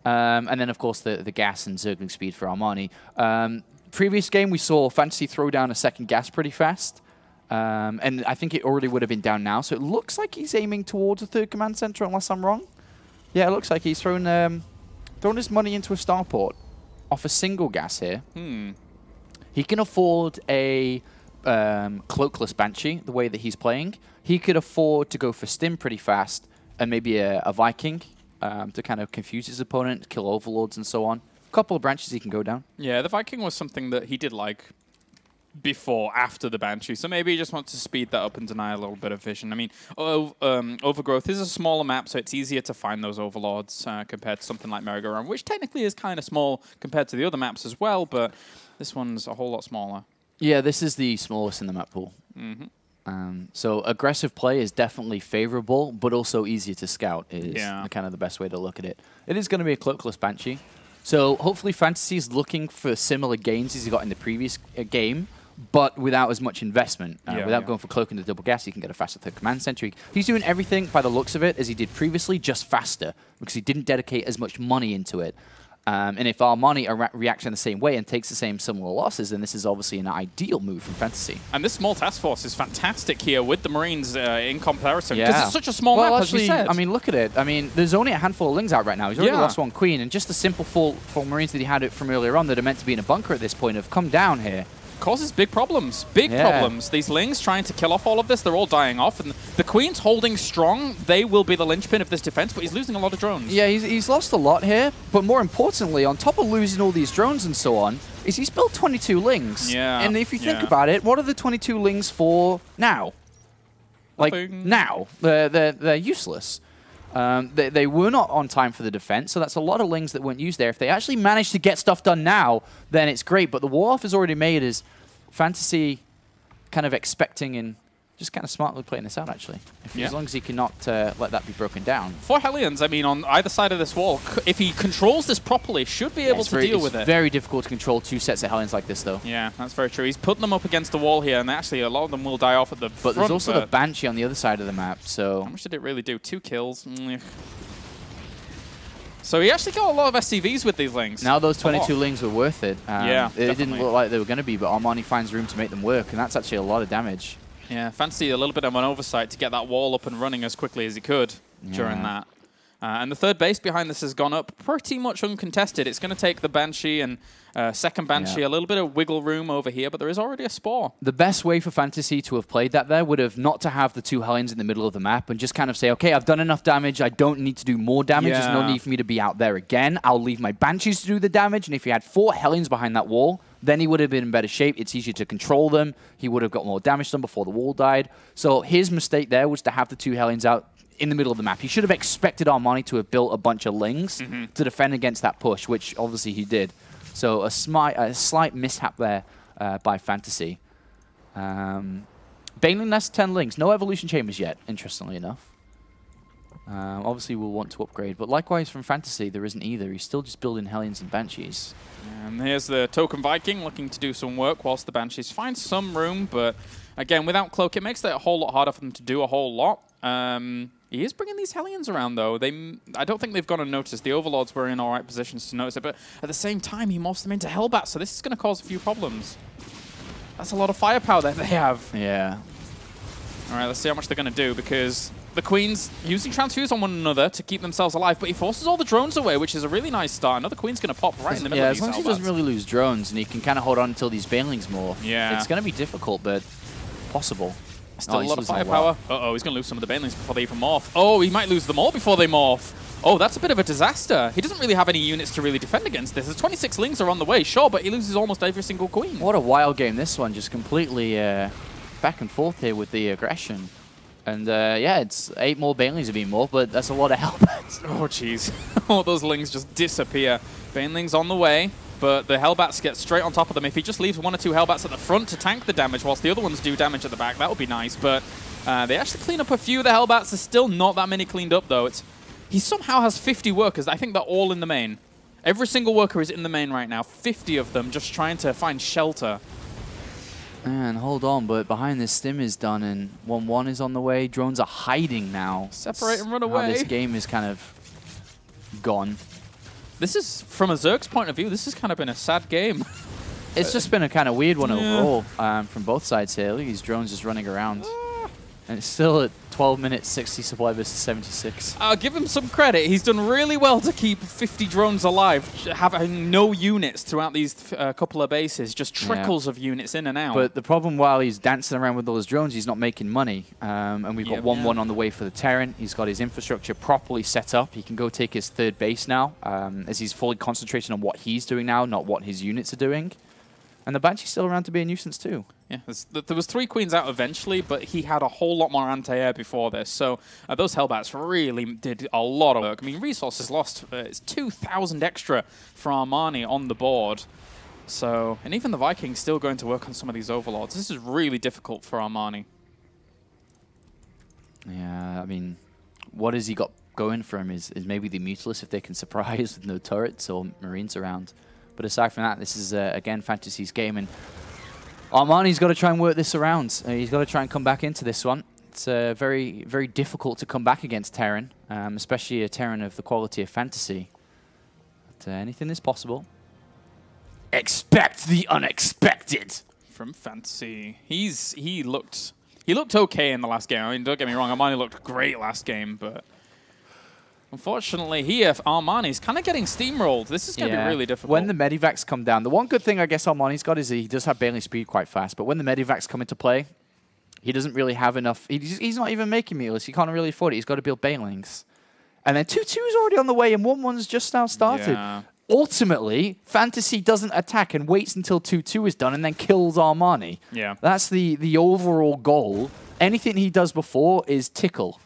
Um, and then, of course, the, the gas and Zergling speed for Armani. Um, previous game, we saw Fantasy throw down a second gas pretty fast. Um, and I think it already would have been down now. So it looks like he's aiming towards a third command center, unless I'm wrong. Yeah, it looks like he's thrown, um, thrown his money into a starport off a single gas here. Hmm. He can afford a um, cloakless Banshee, the way that he's playing. He could afford to go for Stim pretty fast and maybe a, a Viking. Um, to kind of confuse his opponent, kill overlords and so on. A couple of branches he can go down. Yeah, the Viking was something that he did like. before, after the Banshee. So maybe you just want to speed that up and deny a little bit of vision. I mean, oh, um, Overgrowth is a smaller map, so it's easier to find those Overlords uh, compared to something like Merry-Go-Round, which technically is kind of small compared to the other maps as well, but this one's a whole lot smaller. Yeah, this is the smallest in the map pool. Mm-hmm. Um, so aggressive play is definitely favorable, but also easier to scout is yeah. kind of the best way to look at it. It is going to be a cloakless Banshee. So hopefully Fantasy is looking for similar gains as he got in the previous uh, game, but without as much investment. Uh, yeah, without yeah. going for cloak and the double gas, he can get a faster third command sentry. He's doing everything by the looks of it as he did previously, just faster, because he didn't dedicate as much money into it. Um, and if Armani re reacts in the same way and takes the same similar losses, then this is obviously an ideal move from Fantasy. And this small task force is fantastic here with the Marines uh, in comparison. Because yeah. it's such a small well, map, actually, as we said. I mean, look at it. I mean, there's only a handful of Lings out right now. He's already yeah. lost one Queen. And just the simple four, four Marines that he had from earlier on that are meant to be in a bunker at this point have come down here. Causes big problems, big yeah. problems. These Lings trying to kill off all of this, they're all dying off, and the Queen's holding strong. They will be the linchpin of this defense, but he's losing a lot of drones. Yeah, he's, he's lost a lot here, but more importantly, on top of losing all these drones and so on, is he's built twenty-two Lings. Yeah. And if you think yeah. about it, what are the twenty-two Lings for now? Like, Nothing. now. They're, they're, they're useless. Um, they, they were not on time for the defense, so that's a lot of Lings that weren't used there. If they actually manage to get stuff done now, then it's great. But the war-off is already made as Fantasy kind of expecting and just kind of smartly playing this out, actually. If, yeah. As long as he cannot uh, let that be broken down. Four Hellions, I mean, on either side of this wall, c if he controls this properly, should be yeah, able to very, deal it's with it. It's very difficult to control two sets of Hellions like this, though. Yeah, that's very true. He's putting them up against the wall here, and actually a lot of them will die off at the but front. But there's also but the Banshee on the other side of the map, so... How much did it really do? Two kills. Mm. So he actually got a lot of S C Vs with these Lings. Now those twenty-two Lings were worth it. Um, yeah, It definitely. didn't look like they were going to be, but Armani finds room to make them work, and that's actually a lot of damage. Yeah, Fantasy a little bit of an oversight to get that wall up and running as quickly as he could yeah. during that. Uh, and the third base behind this has gone up pretty much uncontested. It's going to take the Banshee and uh, second Banshee yeah. a little bit of wiggle room over here, but there is already a Spore. The best way for Fantasy to have played that there would have not to have the two Hellions in the middle of the map and just kind of say, okay, I've done enough damage. I don't need to do more damage. Yeah. There's no need for me to be out there again. I'll leave my Banshees to do the damage. And if he had four Hellions behind that wall, then he would have been in better shape. It's easier to control them. He would have got more damage done before the wall died. So his mistake there was to have the two Hellions out in the middle of the map. He should have expected Armani to have built a bunch of Lings mm-hmm. to defend against that push, which obviously he did. So a, smi a slight mishap there uh, by Fantasy. Um, Baneling has ten Lings. No Evolution Chambers yet, interestingly enough. Um, obviously, we'll want to upgrade, but likewise from Fantasy, there isn't either. He's still just building Hellions and Banshees. And here's the Token Viking looking to do some work whilst the Banshees find some room, but again, without Cloak, it makes it a whole lot harder for them to do a whole lot. Um, he is bringing these Hellions around, though. They, I don't think they've gone unnoticed. The Overlords were in all right positions to notice it, but at the same time, he morphs them into Hellbats, so this is going to cause a few problems. That's a lot of firepower that they have. Yeah. All right, let's see how much they're going to do, because the Queen's using Transfuse on one another to keep themselves alive, but he forces all the drones away, which is a really nice start. Another Queen's going to pop right in the middle yeah, of these. Yeah, as long as he doesn't really lose drones, and he can kind of hold on until these Banelings more. Yeah. It's going to be difficult, but possible. Still oh, a lot of firepower. Uh-oh, he's going to lose some of the Banelings before they even morph. Oh, he might lose them all before they morph. Oh, that's a bit of a disaster. He doesn't really have any units to really defend against this. His twenty-six Lings are on the way, sure, but he loses almost every single Queen. What a wild game this one. Just completely uh, back and forth here with the aggression. And uh, yeah, it's eight more Banelings to be more, but that's a lot of Hellbats. Oh, jeez. All those Lings just disappear. Banelings on the way, but the Hellbats get straight on top of them. If he just leaves one or two Hellbats at the front to tank the damage whilst the other ones do damage at the back, that would be nice. But uh, they actually clean up a few of the Hellbats. There's still not that many cleaned up, though. It's He somehow has fifty workers. I think they're all in the main. Every single worker is in the main right now. fifty of them just trying to find shelter. Man, hold on, but behind this stim is done, and one one is on the way. Drones are hiding now. Separate That's and run away. How this game is kind of gone. This is, from a Zerg's point of view, this has kind of been a sad game. It's just been a kind of weird one yeah. overall um, from both sides here. Look at these drones just running around. Ah. And it's still at twelve minutes, sixty supply versus seventy-six. I'll give him some credit. He's done really well to keep fifty drones alive, having no units throughout these uh, couple of bases, just trickles yeah. of units in and out. But the problem, while he's dancing around with all his drones, he's not making money. Um, and we've got one one yeah, yeah. on the way for the Terran. He's got his infrastructure properly set up. He can go take his third base now, um, as he's fully concentrating on what he's doing now, not what his units are doing. And the Banshee's still around to be a nuisance too. Yeah, there was three queens out eventually, but he had a whole lot more anti-air before this. So uh, those Hellbats really did a lot of work. I mean, resources lost. Uh, it's two thousand extra for Armani on the board. So, and even the Vikings still going to work on some of these Overlords. This is really difficult for Armani. Yeah, I mean, what has he got going for him is, is maybe the Mutalists if they can surprise with no turrets or Marines around. But aside from that, this is, uh, again, Fantasy's game. And Armani's got to try and work this around. Uh, he's got to try and come back into this one. It's uh, very, very difficult to come back against Terran, um, especially a Terran of the quality of Fantasy. But uh, anything is possible. Expect the unexpected from Fantasy. He's he looked he looked okay in the last game. I mean, don't get me wrong, Armani looked great last game, but unfortunately, here, Armani's kind of getting steamrolled. This is going to yeah. be really difficult. When the medivacs come down, the one good thing I guess Armani's got is he does have Bailey speed quite fast, but when the medivacs come into play, he doesn't really have enough. He's, he's not even making mutalists. He can't really afford it. He's got to build Bailings. And then two two is already on the way, and one one's just now started. Yeah. Ultimately, Fantasy doesn't attack and waits until two two is done and then kills Armani. Yeah. That's the, the overall goal. Anything he does before is tickle.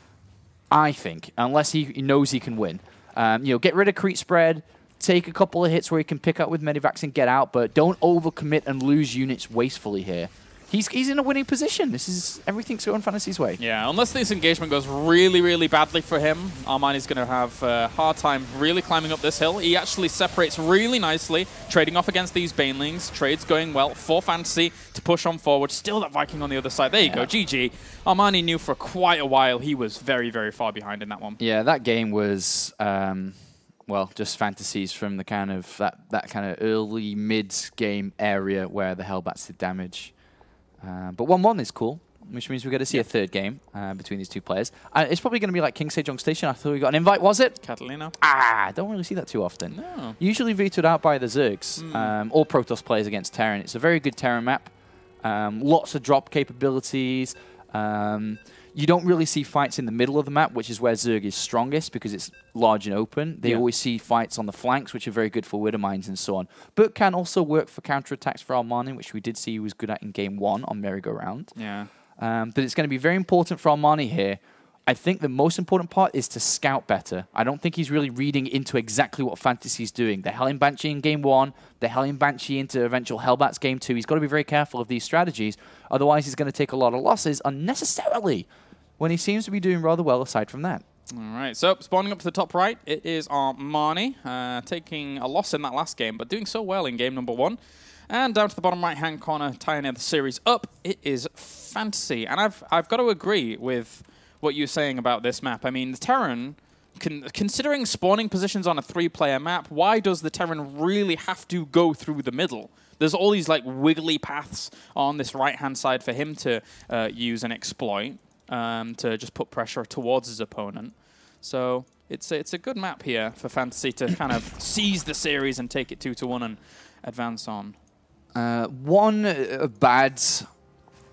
I think, unless he knows he can win. Um, you know, get rid of Creep Spread, take a couple of hits where he can pick up with Medivacs and get out, but don't overcommit and lose units wastefully here. He's, he's in a winning position. This is everything's going Fantasy's way. Yeah, unless this engagement goes really, really badly for him, Armani's going to have a hard time really climbing up this hill. He actually separates really nicely, trading off against these Banelings. Trade's going well for Fantasy to push on forward. Still that Viking on the other side. There you yeah. go, G G. Armani knew for quite a while he was very, very far behind in that one. Yeah, that game was... Um well, just Fantasies from the kind of that, that kind of early mid-game area where the Hellbats did damage. Uh, but one one is cool, which means we're going to see yep. a third game uh, between these two players. Uh, it's probably going to be like King Sejong Station. I thought we got an invite, was it? Catalina. Ah, don't really see that too often. No. Usually vetoed out by the Zergs, mm. um, or Protoss players against Terran. It's a very good Terran map. Um, lots of drop capabilities. Um, you don't really see fights in the middle of the map, which is where Zerg is strongest because it's large and open. They yeah. always see fights on the flanks, which are very good for Widow Mines and so on. But can also work for counterattacks for Armani, which we did see he was good at in game one on Merry-Go-Round. Yeah. Um, but it's going to be very important for Armani here. I think the most important part is to scout better. I don't think he's really reading into exactly what Fantasy's doing. The Hellion Banshee in game one, the Hellion Banshee into eventual Hellbats game two. He's got to be very careful of these strategies. Otherwise, he's going to take a lot of losses unnecessarily when he seems to be doing rather well aside from that. All right, so spawning up to the top right, it is Armani, uh, taking a loss in that last game, but doing so well in game number one. And down to the bottom right-hand corner, tying the series up, it is Fantasy. And I've, I've got to agree with what you're saying about this map. I mean, the Terran, con considering spawning positions on a three-player map, why does the Terran really have to go through the middle? There's all these like wiggly paths on this right-hand side for him to uh, use and exploit um, to just put pressure towards his opponent. So it's a, it's a good map here for Fantasy to kind of seize the series and take it two to one and advance on. Uh, one uh, bad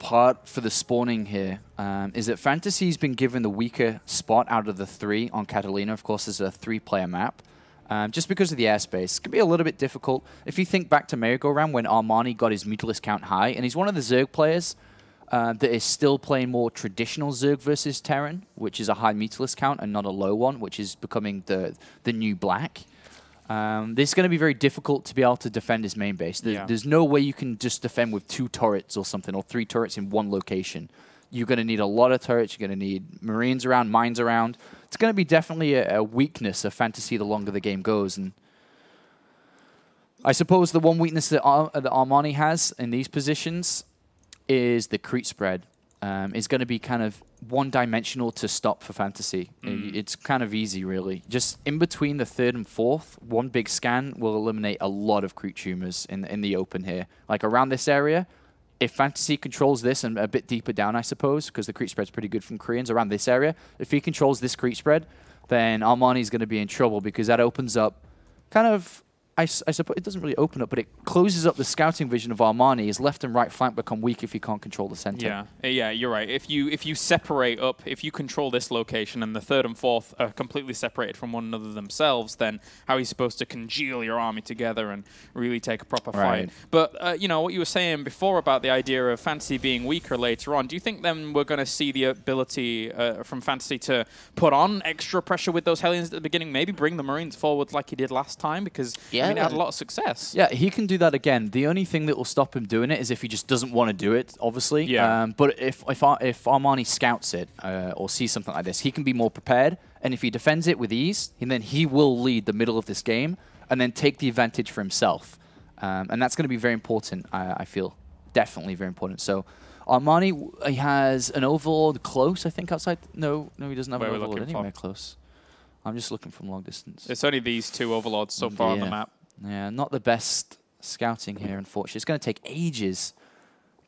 part for the spawning here um, is that Fantasy's been given the weaker spot out of the three on Catalina. Of course, there's a three-player map. Um, just because of the airspace, it can be a little bit difficult. If you think back to Merry-Go-Round when Armani got his Mutalist count high, and he's one of the Zerg players uh, that is still playing more traditional Zerg versus Terran, which is a high Mutalist count and not a low one, which is becoming the, the new black. Um, this is going to be very difficult to be able to defend his main base. There's, yeah. there's no way you can just defend with two turrets or something, or three turrets in one location. You're going to need a lot of turrets. You're going to need Marines around, mines around. It's going to be definitely a, a weakness of Fantasy the longer the game goes. And I suppose the one weakness that, Ar that Armani has in these positions is the creep spread. Um, it's going to be kind of one-dimensional to stop for Fantasy. Mm. It's kind of easy, really. Just in between the third and fourth, one big scan will eliminate a lot of creep tumors in in the open here. Like around this area, if Fantasy controls this and a bit deeper down, I suppose, because the creep spread's pretty good from Koreans around this area. If he controls this creep spread, then Armani's going to be in trouble because that opens up kind of I, I suppose it doesn't really open up, but it closes up the scouting vision of Armani. His left and right flank become weak if he can't control the center. Yeah, yeah, you're right. If you if you separate up, if you control this location and the third and fourth are completely separated from one another themselves, then how are you supposed to congeal your army together and really take a proper right. fight? But uh, you know what you were saying before about the idea of Fantasy being weaker later on. Do you think then we're going to see the ability uh, from Fantasy to put on extra pressure with those Hellions at the beginning? Maybe bring the Marines forward like he did last time, because yeah, I mean, it had a lot of success. Yeah, he can do that again. The only thing that will stop him doing it is if he just doesn't want to do it, obviously. Yeah. Um, but if if, Ar if Armani scouts it uh, or sees something like this, he can be more prepared. And if he defends it with ease, and then he will lead the middle of this game and then take the advantage for himself. Um, and that's going to be very important, I, I feel. Definitely very important. So Armani, he has an overlord close, I think, outside. No, no, he doesn't have Where an overlord anywhere for? close. I'm just looking from long distance. It's only these two overlords so far yeah. on the map. Yeah, not the best scouting here, unfortunately. It's going to take ages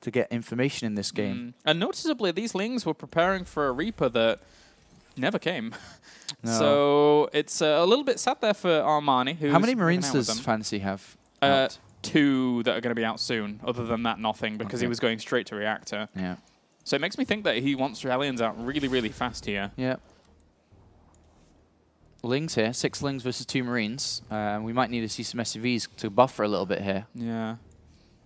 to get information in this game. Mm. And noticeably, these Lings were preparing for a Reaper that never came. No. So it's uh, a little bit sad there for Armani. Who's How many Marines does Fantasy have? Uh, two that are going to be out soon. Other than that, nothing, because okay. he was going straight to Reactor. Yeah. So it makes me think that he wants Hellions out really, really fast here. Yeah. Lings here, six Lings versus two Marines. Uh, we might need to see some S U Vs to buffer a little bit here. Yeah.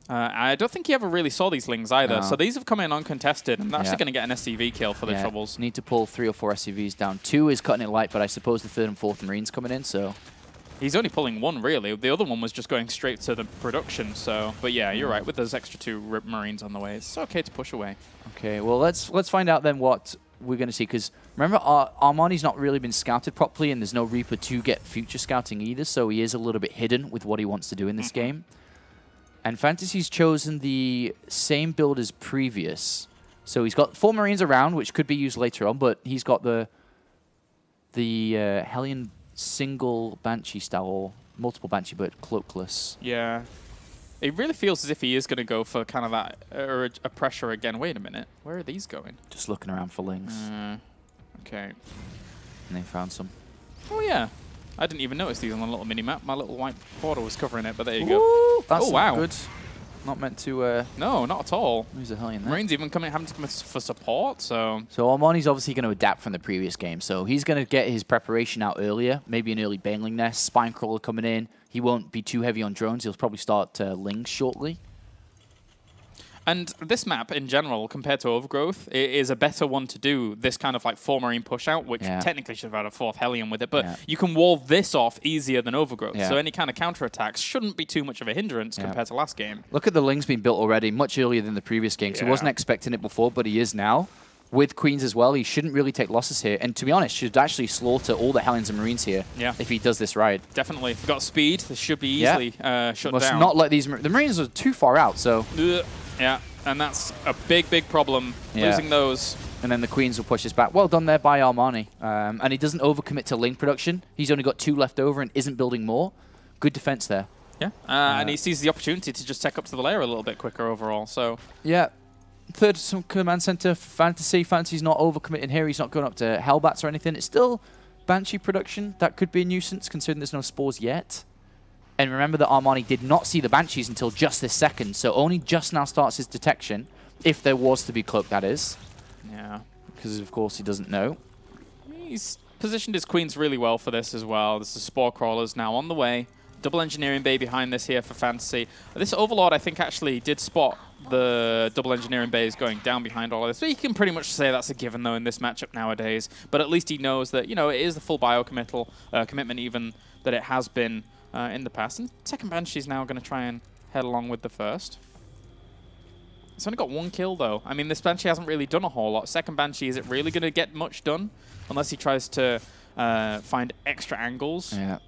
Uh, I don't think he ever really saw these Lings either, no. so these have come in uncontested, and they're yeah. actually going to get an S C V kill for yeah. the Troubles. Need to pull three or four S C Vs down. Two is cutting it light, but I suppose the third and fourth Marines coming in, so... He's only pulling one, really. The other one was just going straight to the production, so... But yeah, you're right, with those extra two Marines on the way, it's okay to push away. Okay, well, let's let's find out then what... we're going to see, because remember Ar Armani's not really been scouted properly, and there's no Reaper to get future scouting either, so he is a little bit hidden with what he wants to do in this game. And Fantasy's chosen the same build as previous, so he's got four Marines around, which could be used later on, but he's got the the uh, Hellion single Banshee style, or multiple Banshee, but cloakless. Yeah. It really feels as if he is going to go for kind of that uh, a pressure again. Wait a minute. Where are these going? Just looking around for Lings. Uh, okay. And they found some. Oh, yeah. I didn't even notice these on the little mini-map. My little white border was covering it, but there you go. Ooh, that's oh, wow. Not good. Not meant to... Uh, no, not at all. Who's the hell in there? Marines even coming, having to come for support, so... So Armani's obviously going to adapt from the previous game, so he's going to get his preparation out earlier. Maybe an early Baneling Nest, Spinecrawler coming in. He won't be too heavy on drones. He'll probably start uh, Lings shortly. And this map, in general, compared to Overgrowth, it is a better one to do this kind of like four Marine push-out, which yeah. technically should have had a fourth Hellion with it, but yeah. you can wall this off easier than Overgrowth, yeah. so any kind of counterattacks shouldn't be too much of a hindrance yeah. compared to last game. Look at the Lings being built already much earlier than the previous game, so yeah. he wasn't expecting it before, but he is now. With Queens as well, he shouldn't really take losses here, and to be honest, should actually slaughter all the Hellions and Marines here yeah. if he does this right. Definitely. If you've got speed, this should be easily yeah. uh, shut Must down. Must not let these... Mar the Marines are too far out, so... Ugh. Yeah, and that's a big, big problem, yeah. losing those. And then the Queens will push us back. Well done there by Armani. Um, and he doesn't overcommit to Ling production. He's only got two left over and isn't building more. Good defense there. Yeah, uh, uh, and he sees the opportunity to just tech up to the layer a little bit quicker overall. So yeah, third some command center, Fantasy. Fantasy's not overcommitting here. He's not going up to Hellbats or anything. It's still Banshee production. That could be a nuisance considering there's no Spores yet. And remember that Armani did not see the Banshees until just this second, so only just now starts his detection, if there was to be Cloak, that is. Yeah. Because, of course, he doesn't know. He's positioned his Queens really well for this as well. This is Spore Crawlers now on the way. Double Engineering Bay behind this here for Fantasy. This Overlord, I think, actually did spot the Double Engineering Bay is going down behind all of this. But you can pretty much say that's a given, though, in this matchup nowadays. But at least he knows that, you know, it is the full bio committal, uh, commitment even that it has been Uh, in the past. And second Banshee's now going to try and head along with the first. It's only got one kill, though. I mean, this Banshee hasn't really done a whole lot. Second Banshee, is it really going to get much done? Unless he tries to uh, find extra angles. Yeah.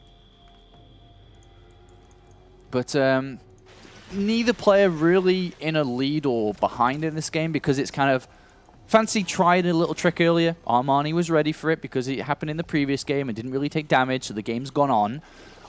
But um, neither player really in a lead or behind in this game, because it's kind of... Fantasy tried a little trick earlier. Armani was ready for it because it happened in the previous game and didn't really take damage, so the game's gone on.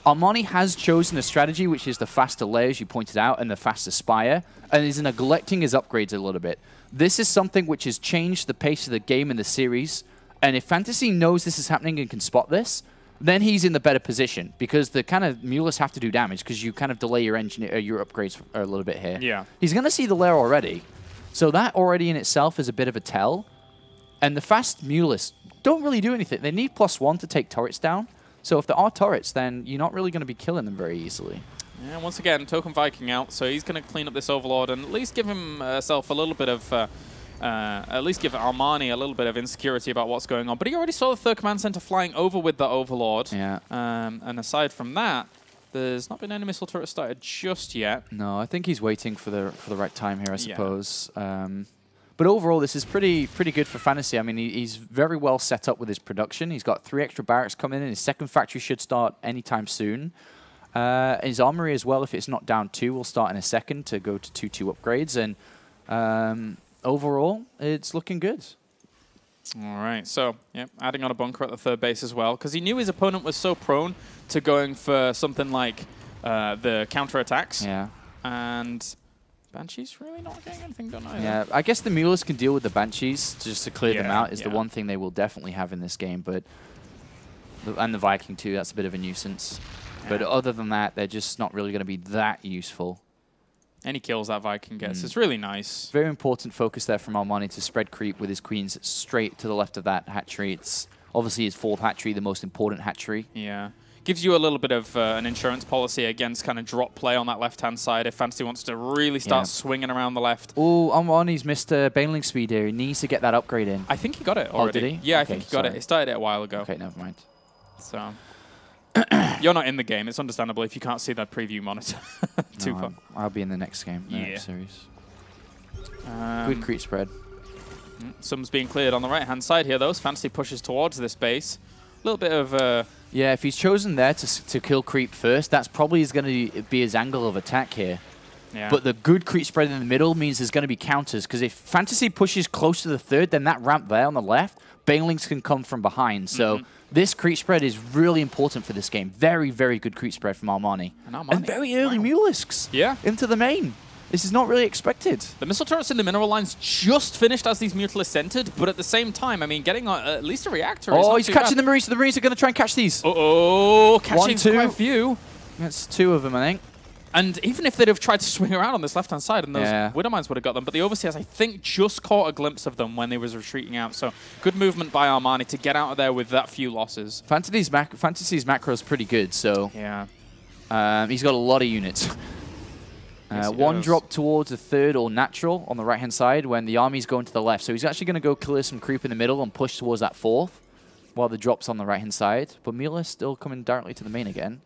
Armani has chosen a strategy which is the faster layers you pointed out and the faster Spire, and is neglecting his upgrades a little bit. This is something which has changed the pace of the game in the series, and if Fantasy knows this is happening and can spot this, then he's in the better position because the kind of Mulus have to do damage because you kind of delay your engineer, your upgrades a little bit here. Yeah. He's going to see the lair already. So that already in itself is a bit of a tell. And the fast Mulus don't really do anything. They need plus one to take turrets down. So if there are turrets, then you're not really going to be killing them very easily. Yeah, once again, Token Viking out. So he's going to clean up this Overlord and at least give himself a little bit of... Uh, Uh, at least give Armani a little bit of insecurity about what's going on. But he already saw the Third Command Center flying over with the Overlord. Yeah. Um, and aside from that, there's not been any missile turret started just yet. No, I think he's waiting for the for the right time here, I suppose. Yeah. Um, but overall, this is pretty pretty good for Fantasy. I mean, he, he's very well set up with his production. He's got three extra barracks coming in. His second factory should start anytime soon. Uh, his armory as well, if it's not down two, will start in a second to go to two two upgrades. And... Um, overall, it's looking good. All right, so yeah, adding on a bunker at the third base as well, because he knew his opponent was so prone to going for something like uh, the counterattacks. Yeah. And Banshees really not getting anything done either. Yeah, I guess the Mules can deal with the Banshees just to clear yeah, them out is yeah. the one thing they will definitely have in this game, but the, and the Viking too, that's a bit of a nuisance. Yeah. But other than that, they're just not really going to be that useful. Any kills that Viking gets, mm. it's really nice. Very important focus there from Armani to spread creep with his queens straight to the left of that hatchery. It's obviously his fourth hatchery, the most important hatchery. Yeah. Gives you a little bit of uh, an insurance policy against kind of drop play on that left-hand side if Fantasy wants to really start yeah. swinging around the left. Oh, Armani's missed uh, Baneling speed here. He needs to get that upgrade in. I think he got it already. Oh, did he? Yeah, okay, I think he got sorry. it. He started it a while ago. Okay, never mind. So... You're not in the game. It's understandable if you can't see that preview monitor. Too no, fun. I'm, I'll be in the next game. The yeah. next series. Um, Good creep spread. Some's being cleared on the right-hand side here, though. Fantasy pushes towards this base. A little bit of... Uh, yeah, if he's chosen there to, to kill creep first, that's probably going to be his angle of attack here. Yeah. But the good creep spread in the middle means there's going to be counters, because if Fantasy pushes close to the third, then that ramp there on the left, Banelings can come from behind. So mm-hmm. this creep spread is really important for this game. Very, very good creep spread from Armani. And, Armani. and very early wow. Mulisks yeah. into the main. This is not really expected. The missile turrets in the mineral lines just finished as these Mutalists entered, but at the same time, I mean, getting uh, at least a reactor oh, is Oh, he's catching bad. the Marines, so the Marines are going to try and catch these. Uh-oh, catching One, two. quite a few. That's two of them, I think. And even if they'd have tried to swing around on this left-hand side, and those yeah. Widow Mines would have got them, but the Overseers, I think, just caught a glimpse of them when they was retreating out. So good movement by Armani to get out of there with that few losses. Fantasy's, mac Fantasy's macro is pretty good, so yeah, um, he's got a lot of units. Uh, one does. drop towards a third or natural on the right-hand side when the army's going to the left. So he's actually going to go clear some creep in the middle and push towards that fourth while the drop's on the right-hand side. But Mila's still coming directly to the main again,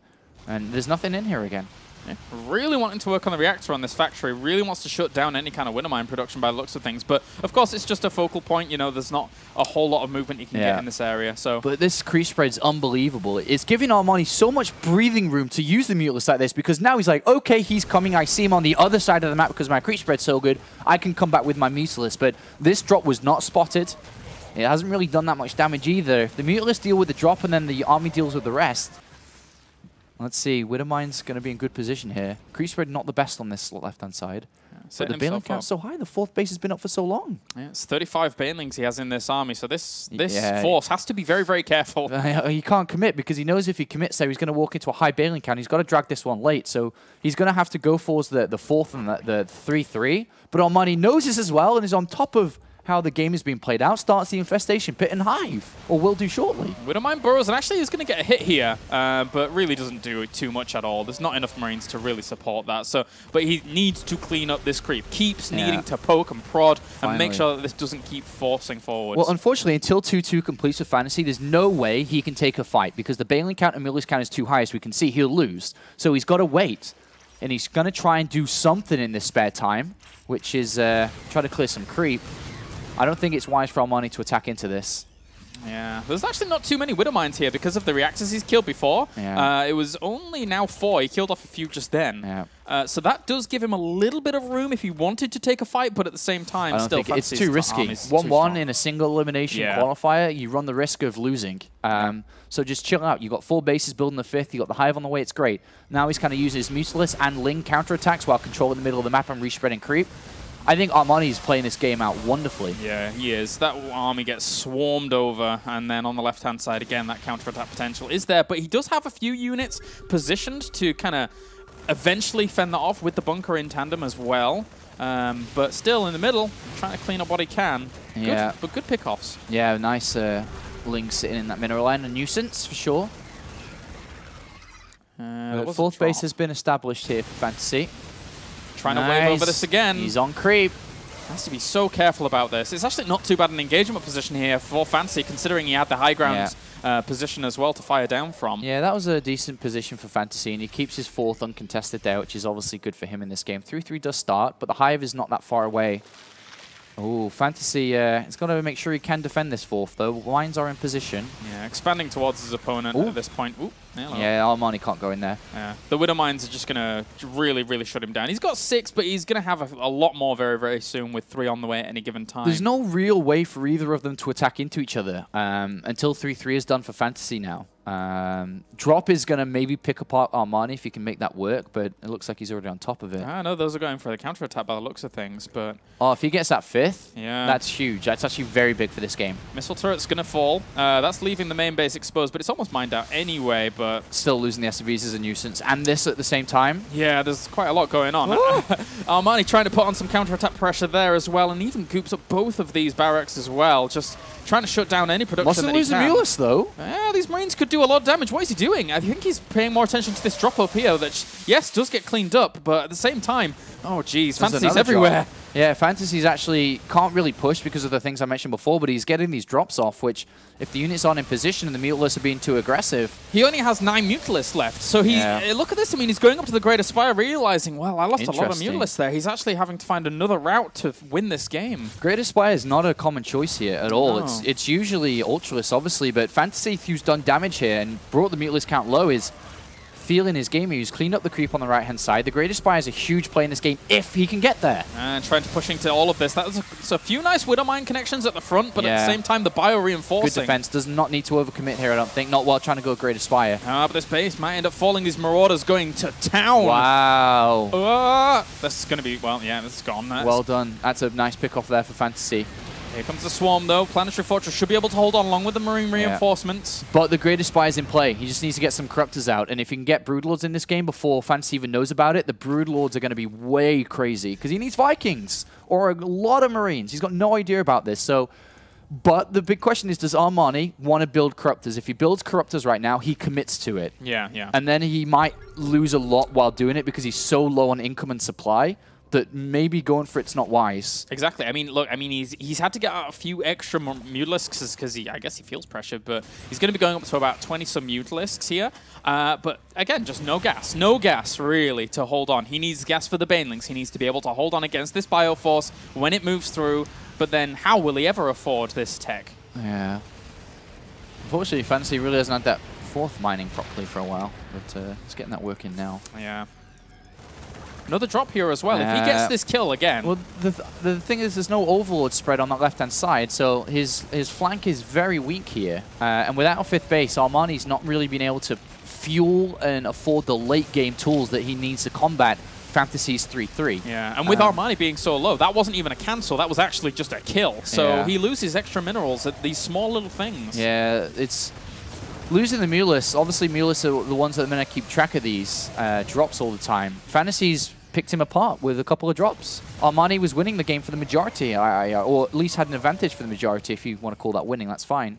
and there's nothing in here again. Yeah. Really wanting to work on the reactor on this factory, really wants to shut down any kind of winter mine production by the looks of things. But of course, it's just a focal point. You know, there's not a whole lot of movement you can yeah. get in this area. So, but this creep spread's unbelievable. It's giving Armani so much breathing room to use the Mutalist like this, because now he's like, okay, he's coming. I see him on the other side of the map because my creep spread's so good. I can come back with my Mutalist. But this drop was not spotted. It hasn't really done that much damage either. If the Mutalist deal with the drop and then the army deals with the rest. Let's see, Widowmine's going to be in good position here. Creep spread not the best on this left-hand side. Yeah, but the Baneling count's so high, the fourth base has been up for so long. Yeah, it's thirty-five Banelings he has in this army, so this this yeah. force has to be very, very careful. He can't commit, because he knows if he commits there, he's going to walk into a high Baneling count. He's got to drag this one late, so he's going to have to go for the, the fourth and the three three. But Armani knows this as well and is on top of how the game is being played out, starts the Infestation Pit and Hive, or will do shortly. Widowmine burrows, and actually is going to get a hit here, uh, but really doesn't do too much at all. There's not enough Marines to really support that, so, but he needs to clean up this creep. Keeps yeah. needing to poke and prod Finally. and make sure that this doesn't keep forcing forward. Well, unfortunately, until two two completes with Fantasy, there's no way he can take a fight, because the Baneling count and Mulis count is too high, as we can see, he'll lose. So he's got to wait, and he's going to try and do something in this spare time, which is uh, try to clear some creep. I don't think it's wise for Armani to attack into this. Yeah, there's actually not too many Widow Mines here because of the reactors he's killed before. Yeah. Uh, it was only now four. He killed off a few just then. Yeah. Uh, so that does give him a little bit of room if he wanted to take a fight, but at the same time, I don't still think it's too risky. one one in a single elimination yeah. qualifier, you run the risk of losing. Um, yeah. So just chill out. You've got four bases building the fifth. You've got the Hive on the way. It's great. Now he's kind of using his Mutalist and Ling counterattacks while controlling the middle of the map and respreading creep. I think Armani's playing this game out wonderfully. Yeah, he is. That army gets swarmed over, and then on the left-hand side, again, that counter-attack potential is there. But he does have a few units positioned to kind of eventually fend that off with the bunker in tandem as well. Um, but still, in the middle, trying to clean up what he can. Good, yeah. But good pickoffs. Yeah, nice uh, Ling sitting in that mineral line. A nuisance, for sure. Uh, fourth base has been established here for Fantasy. Trying nice. to wave over this again. He's on creep. Has to be so careful about this. It's actually not too bad an engagement position here for Fantasy, considering he had the high ground yeah. uh, position as well to fire down from. Yeah, that was a decent position for Fantasy, and he keeps his fourth uncontested there, which is obviously good for him in this game. three three does start, but the Hive is not that far away. Oh, Fantasy, uh, it's got to make sure he can defend this fourth, though. Lines are in position. Yeah, expanding towards his opponent Ooh. at this point. Ooh, yeah, Armani can't go in there. Yeah, the Widow Mines are just going to really, really shut him down. He's got six, but he's going to have a, a lot more very, very soon with three on the way at any given time. There's no real way for either of them to attack into each other um, until three three is done for Fantasy now. Um, Drop is going to maybe pick apart Armani if he can make that work, but it looks like he's already on top of it. I know those are going for the counter-attack by the looks of things, but... Oh, if he gets that fifth, yeah, that's huge. That's actually very big for this game. Missile turret's going to fall. Uh, that's leaving the main base exposed, but it's almost mined out anyway, but... Still losing the S C Vs is a nuisance, and this at the same time. Yeah, there's quite a lot going on. Armani trying to put on some counter-attack pressure there as well, and even goops up both of these barracks as well, just trying to shut down any production Mustn't that lose he can. Mulus, though. Yeah, these Marines could do a lot of damage. What is he doing? I think he's paying more attention to this drop up here that, yes, does get cleaned up, but at the same time, oh, geez, Fantasy's everywhere. Drop. Yeah, Fantasy's actually can't really push because of the things I mentioned before, but he's getting these drops off, which if the units aren't in position and the Mutalists are being too aggressive... He only has nine Mutalists left, so he's... Yeah. Look at this, I mean, he's going up to the Great Aspire, realizing, well, I lost a lot of Mutalists there. He's actually having to find another route to win this game. Great Aspire is not a common choice here at all. No. It's, it's usually Ultralists, obviously, but Fantasy, who's done damage here and brought the Mutalist count low, is... feeling his game. He's cleaned up the creep on the right-hand side. The Great Aspire is a huge play in this game if he can get there. And trying to push into all of this. That was a, it's a few nice Widow Mine connections at the front, but yeah. at the same time, the bio reinforcing. Good defense. Does not need to overcommit here, I don't think. Not while trying to go Great Aspire. Ah, but this base might end up falling. These Marauders going to town. Wow. Ah, this is going to be, well, yeah, this is gone. That's well done. That's a nice pick-off there for Fantasy. Here comes the Swarm, though. Planetary Fortress should be able to hold on along with the Marine Reinforcements. Yeah. But the Great Aspire is in play. He just needs to get some Corruptors out. And if he can get Broodlords in this game before Fantasy even knows about it, the Broodlords are going to be way crazy because he needs Vikings or a lot of Marines. He's got no idea about this. So, but the big question is, does Armani want to build Corruptors? If he builds Corruptors right now, he commits to it. Yeah, yeah. And then he might lose a lot while doing it because he's so low on income and supply that maybe going for it's not wise. Exactly. I mean, look, I mean, he's he's had to get out a few extra Mutalisks because he, I guess he feels pressure, but he's going to be going up to about twenty-some Mutalisks here. Uh, but again, just no gas. No gas, really, to hold on. He needs gas for the Banelings. He needs to be able to hold on against this Bioforce when it moves through, but then how will he ever afford this tech? Yeah. Unfortunately, Fantasy really hasn't had that fourth mining properly for a while, but uh, he's getting that working now. Yeah. Another drop here as well. Uh, if he gets this kill again... Well, the, th the thing is there's no Overlord spread on that left-hand side, so his his flank is very weak here. Uh, and without a fifth base, Armani's not really been able to fuel and afford the late-game tools that he needs to combat Fantasy's three three. Yeah, and with um, Armani being so low, that wasn't even a cancel. That was actually just a kill. So yeah. he loses extra minerals at these small little things. Yeah, it's... Losing the Mulus, obviously Mulus are the ones that are going to keep track of these uh, drops all the time. Fantasy's picked him apart with a couple of drops. Armani was winning the game for the majority, or at least had an advantage for the majority, if you want to call that winning, that's fine.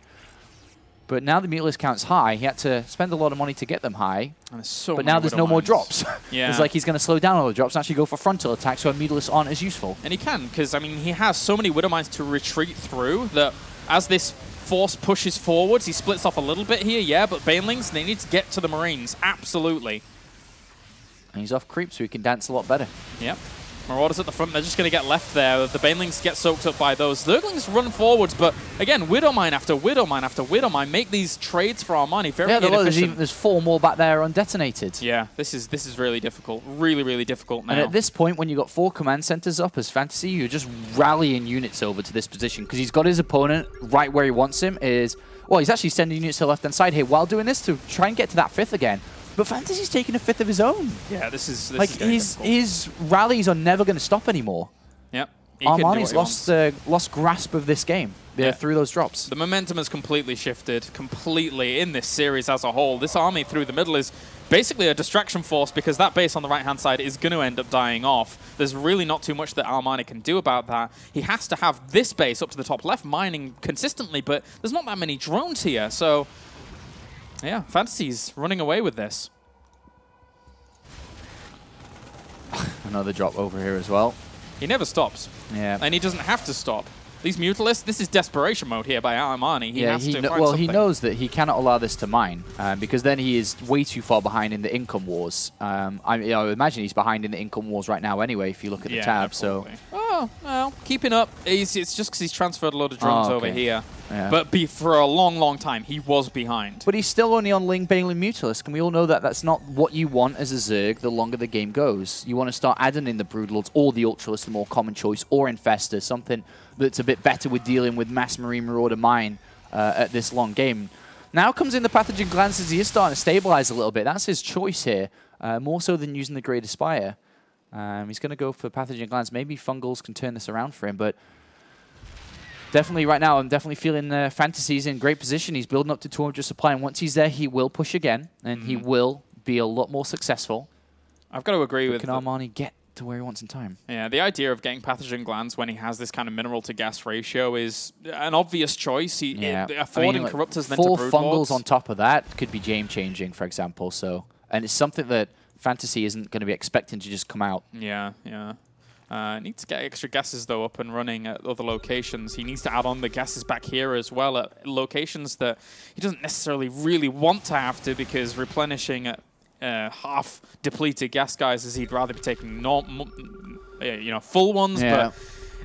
But now the Mutalist count's high. He had to spend a lot of money to get them high. And so but now there's no mines. more drops. Yeah. It's like he's going to slow down all the drops and actually go for frontal attacks so Mutalists aren't as useful. And he can, because I mean, he has so many Widow Mines to retreat through that as this Force pushes forwards. He splits off a little bit here, yeah, but Banelings, they need to get to the Marines. Absolutely. And he's off creep, so he can dance a lot better. Yep. Marauders at the front, they're just going to get left there. The Banelings get soaked up by those. The Zerglings run forwards, but again, Widow Mine after Widow Mine after Widow Mine make these trades for Armani very yeah, inefficient. There's, even, there's four more back there undetonated. Yeah, this is this is really difficult. Really, really difficult now. And at this point, when you've got four command centers up as Fantasy, you're just rallying units over to this position because he's got his opponent right where he wants him. Is Well, he's actually sending units to the left-hand side here while doing this to try and get to that fifth again. But Fantasy's taking a fifth of his own. Yeah, this is this like is his difficult. his rallies are never going to stop anymore. Yep. He Armani's lost uh, lost grasp of this game yeah. through those drops. The momentum has completely shifted, completely in this series as a whole. This army through the middle is basically a distraction force because that base on the right-hand side is going to end up dying off. There's really not too much that Armani can do about that. He has to have this base up to the top left mining consistently, but there's not that many drones here. So, yeah, Fantasy's running away with this. Another drop over here as well. He never stops. Yeah. And he doesn't have to stop. These Mutalists, this is desperation mode here by Armani. He yeah, has he to find Well, something. He knows that he cannot allow this to mine, um, because then he is way too far behind in the income wars. Um, I, you know, I imagine he's behind in the income wars right now anyway, if you look at yeah, the tab. Absolutely. So. Oh, well, keeping up. He's, it's just because he's transferred a lot of drones oh, okay. over here. Yeah. But be, for a long, long time, he was behind. But he's still only on Ling Bailey Mutalist, and we all know that that's not what you want as a Zerg the longer the game goes. You want to start adding in the Broodlords or the Ultralists, the more common choice, or Infestors, something that's a bit better with dealing with Mass Marine Marauder Mine uh, at this long game. Now comes in the Pathogen Glances. He is starting to stabilize a little bit. That's his choice here, uh, more so than using the Great Aspire. Um, he's going to go for Pathogen Glance. Maybe Fungals can turn this around for him, but definitely right now, I'm definitely feeling uh, Fantasy's in great position. He's building up to two hundred supply, and once he's there, he will push again, and mm-hmm. he will be a lot more successful. I've got to agree but with... Can Armani get to where he wants in time? Yeah, the idea of getting Pathogen Glands when he has this kind of mineral-to-gas ratio is an obvious choice. He, yeah. it, affording I mean, Corruptors like, then to Broodlords. Four Fungals on top of that could be game-changing, for example, so... And it's something that Fantasy isn't going to be expecting to just come out. Yeah, yeah. Uh, needs to get extra gases, though, up and running at other locations. He needs to add on the gases back here as well at locations that he doesn't necessarily really want to have to, because replenishing at uh, half-depleted gas guys, he'd rather be taking norm you know, full ones. Yeah. But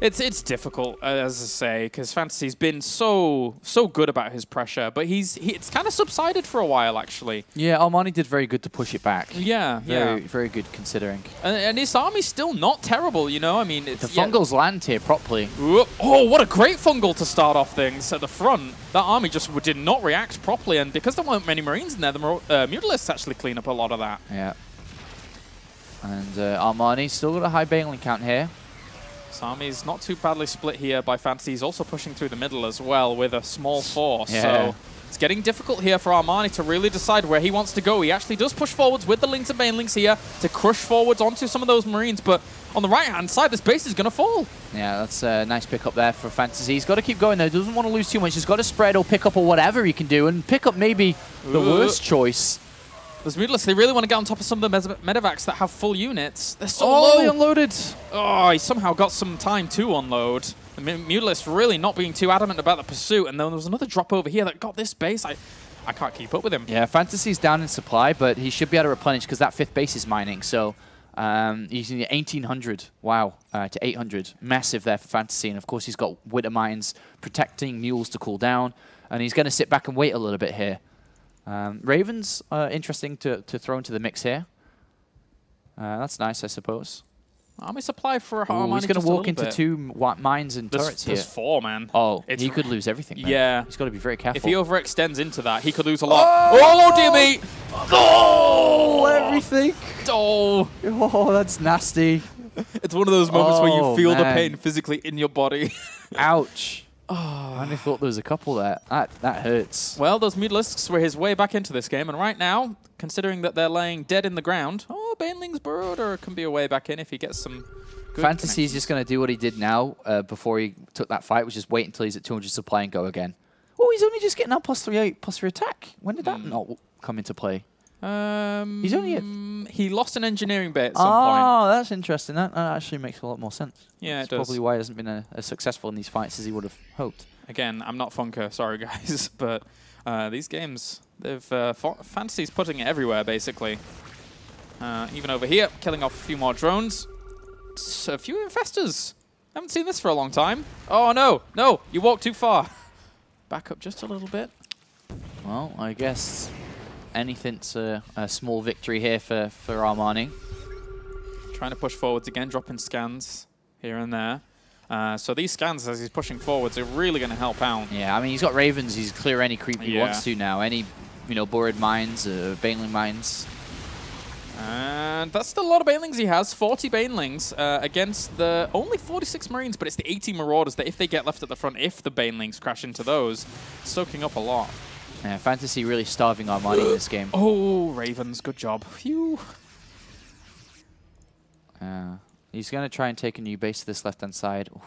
it's it's difficult, as I say, because Fantasy's been so so good about his pressure, but he's he, it's kind of subsided for a while, actually. Yeah, Armani did very good to push it back. Yeah, very, yeah. Very good, considering. And, and his army's still not terrible, you know? I mean, it's... The Fungals yeah. land here properly. Oh, what a great Fungal to start off things at the front. That army just did not react properly, and because there weren't many Marines in there, the uh, Mutalists actually clean up a lot of that. Yeah. And uh, Armani's still got a high Baling count here. Army's not too badly split here by Fantasy. He's also pushing through the middle as well with a small force. Yeah. So it's getting difficult here for Armani to really decide where he wants to go. He actually does push forwards with the Links and Banelings here to crush forwards onto some of those Marines. But on the right-hand side, this base is going to fall. Yeah, that's a nice pick up there for Fantasy. He's got to keep going, though. Doesn't want to lose too much. He's got to spread or pick up or whatever he can do and pick up maybe Ooh. the worst choice. Those Mutalists, they really want to get on top of some of the Medivacs that have full units. They're so oh, low. They unloaded. Oh, he somehow got some time to unload. The Mutalists really not being too adamant about the pursuit. And then there was another drop over here that got this base. I, I can't keep up with him. Yeah, Fantasy's down in supply, but he should be able to replenish because that fifth base is mining. So um, he's in the eighteen hundred, wow, uh, to eight hundred. Massive there for Fantasy. And of course, he's got Winter Mines protecting mules to cool down. And he's going to sit back and wait a little bit here. Um, Ravens are interesting to, to throw into the mix here. Uh, that's nice, I suppose. Army supply for Armani. He's going to walk into bit. two mines and there's, turrets there's here. There's four, man. Oh, it's he could lose everything. Man. Yeah. He's got to be very careful. If he overextends into that, he could lose a lot. Oh, oh dear me. Oh, everything. Oh. Oh, that's nasty. It's one of those moments oh, where you feel man. the pain physically in your body. Ouch. Oh, I only thought there was a couple there. That, that hurts. Well, those Mutalisks were his way back into this game, and right now, considering that they're laying dead in the ground, oh, Baneling's Burrower can be a way back in if he gets some good Fantasy's just going to do what he did now uh, before he took that fight, which is wait until he's at two hundred supply and go again. Oh, he's only just getting out plus three, plus three attack. When did that mm. not come into play? Um, he's only at he lost an engineering bit at some oh, point. Oh, that's interesting. That, that actually makes a lot more sense. Yeah, that's it does. That's probably why he hasn't been a, as successful in these fights as he would have hoped. Again, I'm not Funker, sorry guys, but uh, these games, they've uh, Fantasy's putting it everywhere basically. Uh, even over here, killing off a few more drones. It's a few Infestors. I haven't seen this for a long time. Oh no, no, you walked too far. Back up just a little bit. Well, I guess anything's a, a small victory here for, for Armani. Trying to push forwards again, dropping scans here and there. Uh, so these scans, as he's pushing forwards, are really going to help out. Yeah, I mean, he's got Ravens. He's clear any creep he yeah. wants to now. Any, you know, Burrowed Mines, uh, Baneling Mines. Uh, and that's still a lot of banelings he has. forty banelings uh, against the only forty-six Marines, but it's the eighty Marauders that if they get left at the front, if the banelings crash into those, soaking up a lot. Yeah, Fantasy really starving Armani in this game. Oh, Ravens, good job. Phew. Uh, he's going to try and take a new base to this left-hand side. Ooh.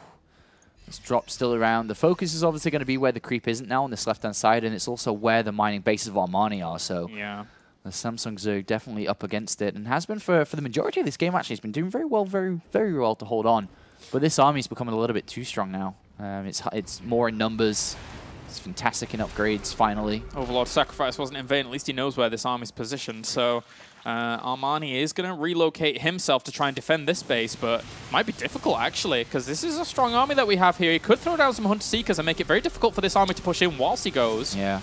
This drop's still around. The focus is obviously going to be where the creep isn't now on this left-hand side, and it's also where the mining bases of Armani are, so yeah. The Samsungs are definitely up against it, and has been for, for the majority of this game, actually. It's been doing very well, very, very well to hold on. But this army's becoming a little bit too strong now. Um, it's, it's more in numbers. It's fantastic in upgrades, finally. Overlord Sacrifice wasn't in vain. At least he knows where this army's positioned, so Uh, Armani is going to relocate himself to try and defend this base, but might be difficult, actually, because this is a strong army that we have here. He could throw down some Hunter Seekers and make it very difficult for this army to push in whilst he goes. Yeah.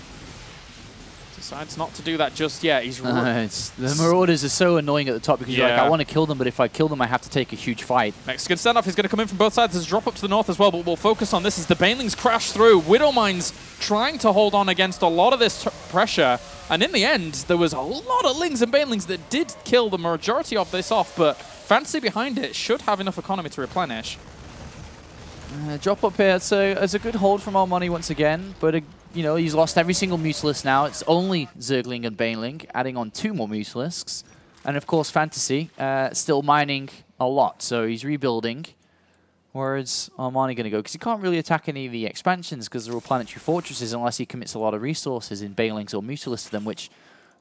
Decides not to do that just yet. He's uh, it's, The Marauders are so annoying at the top because yeah. you're like, I want to kill them, but if I kill them, I have to take a huge fight. Mexican standoff is going to come in from both sides. There's a drop up to the north as well, but we'll focus on this as the Banelings crash through. Widowmine's trying to hold on against a lot of this pressure. And in the end, there was a lot of Lings and Banelings that did kill the majority of this off, but Fantasy behind it should have enough economy to replenish. Uh, drop up here, so it's a good hold from Armani once again, but a, you know, he's lost every single Mutalisk now. It's only Zergling and Baneling, adding on two more Mutalisks. And of course, Fantasy uh, still mining a lot, so he's rebuilding. Where's Armani going to go? Because he can't really attack any of the expansions because they're all planetary fortresses unless he commits a lot of resources in Banelings or Mutalisks to them, which,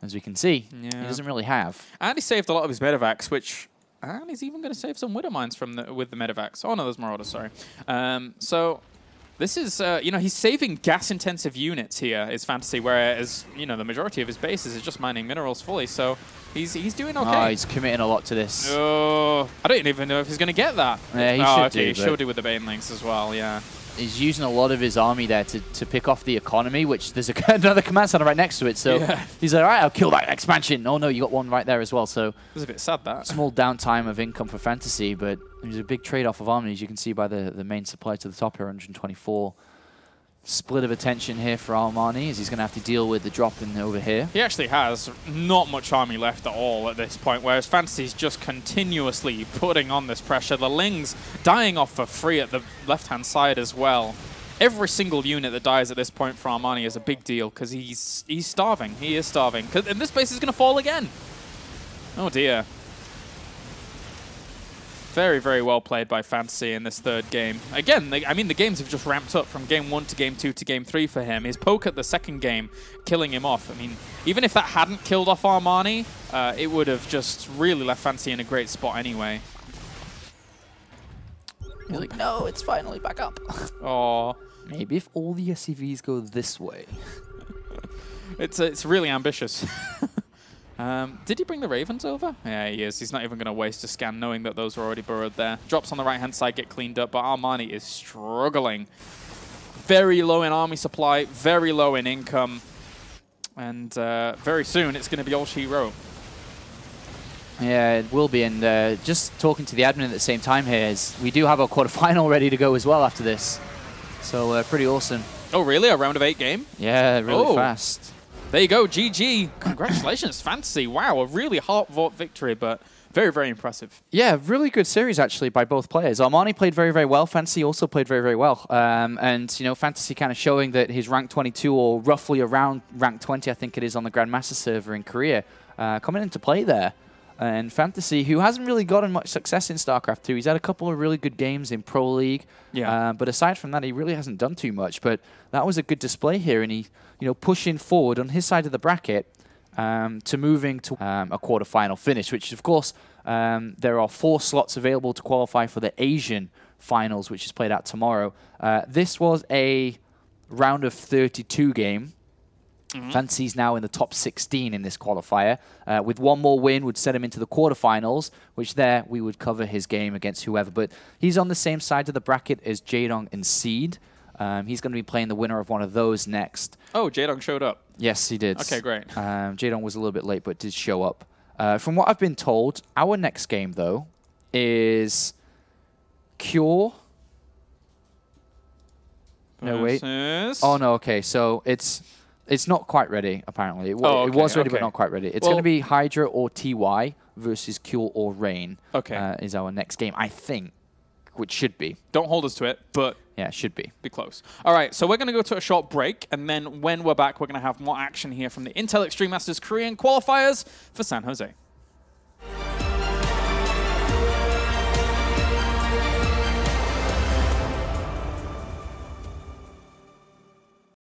as we can see, yeah. he doesn't really have. And he saved a lot of his Medivacs, which... And he's even going to save some Widow Mines from the, with the Medivacs. Oh, no, those Marauders, sorry. Um, so... This is, uh, you know, he's saving gas-intensive units here, is Fantasy, whereas, you know, the majority of his bases is just mining minerals fully, so he's he's doing okay. Oh, he's committing a lot to this. Oh, I don't even know if he's going to get that. Yeah, he oh, should okay, do. He should do with the Banelings as well, yeah. He's using a lot of his army there to, to pick off the economy, which there's a, another command center right next to it, so yeah. he's like, all right, I'll kill that expansion. Oh, no, you got one right there as well, so... It was a bit sad, that. Small downtime of income for Fantasy, but... There's a big trade-off of armies, as you can see by the, the main supply to the top here, one hundred twenty-four. Split of attention here for Armani, as he's going to have to deal with the drop in over here. He actually has not much army left at all at this point, whereas Fantasy's just continuously putting on this pressure. The Lings dying off for free at the left-hand side as well. Every single unit that dies at this point for Armani is a big deal, because he's, he's starving. He is starving. And this base is going to fall again. Oh, dear. Very, very well played by Fantasy in this third game. Again, they, I mean, the games have just ramped up from game one to game two to game three for him. His poke at the second game, killing him off. I mean, even if that hadn't killed off Armani, uh, it would have just really left Fantasy in a great spot anyway. He's like, no, it's finally back up. Aw. Maybe if all the S C Vs go this way. it's, uh, it's really ambitious. Um, did he bring the Ravens over? Yeah, he is. He's not even going to waste a scan, knowing that those are already burrowed there. Drops on the right-hand side get cleaned up, but Armani is struggling. Very low in army supply, very low in income, and uh, very soon it's going to be all she wrote. Yeah, it will be, and uh, just talking to the admin at the same time here is we do have our quarterfinal ready to go as well after this. So uh, pretty awesome. Oh, really? A round of eight game? Yeah, really oh. fast. There you go, G G. Congratulations, Fantasy. Wow, a really hard-fought victory, but very, very impressive. Yeah, really good series, actually, by both players. Armani played very, very well. Fantasy also played very, very well. Um, and, you know, Fantasy kind of showing that his rank twenty-two, or roughly around rank twenty, I think it is, on the Grandmaster server in Korea, uh, coming into play there. And Fantasy, who hasn't really gotten much success in StarCraft two, he's had a couple of really good games in Pro League. Yeah. Uh, but aside from that, he really hasn't done too much. But that was a good display here, and he, you know, pushing forward on his side of the bracket um, to moving to um, a quarterfinal finish. Which, of course, um, there are four slots available to qualify for the Asian finals, which is played out tomorrow. Uh, this was a round of thirty-two game. Mm-hmm. Fantasy's now in the top sixteen in this qualifier. Uh, with one more win would send him into the quarterfinals, which there we would cover his game against whoever. But he's on the same side of the bracket as Jadong and Seed. Um, he's going to be playing the winner of one of those next. Oh, Jadong showed up. Yes, he did. Okay, great. Um, Jadong was a little bit late, but did show up. Uh, from what I've been told, our next game, though, is Cure. No, wait. Oh, no, okay. So it's... It's not quite ready, apparently. It, oh, okay, it was ready, okay. but not quite ready. It's well, going to be Hydra or T Y versus Cure or Rain okay. uh, is our next game, I think, which should be. Don't hold us to it, but... Yeah, it should be. Be close. All right, so we're going to go to a short break, and then when we're back, we're going to have more action here from the Intel Extreme Masters Korean qualifiers for San Jose.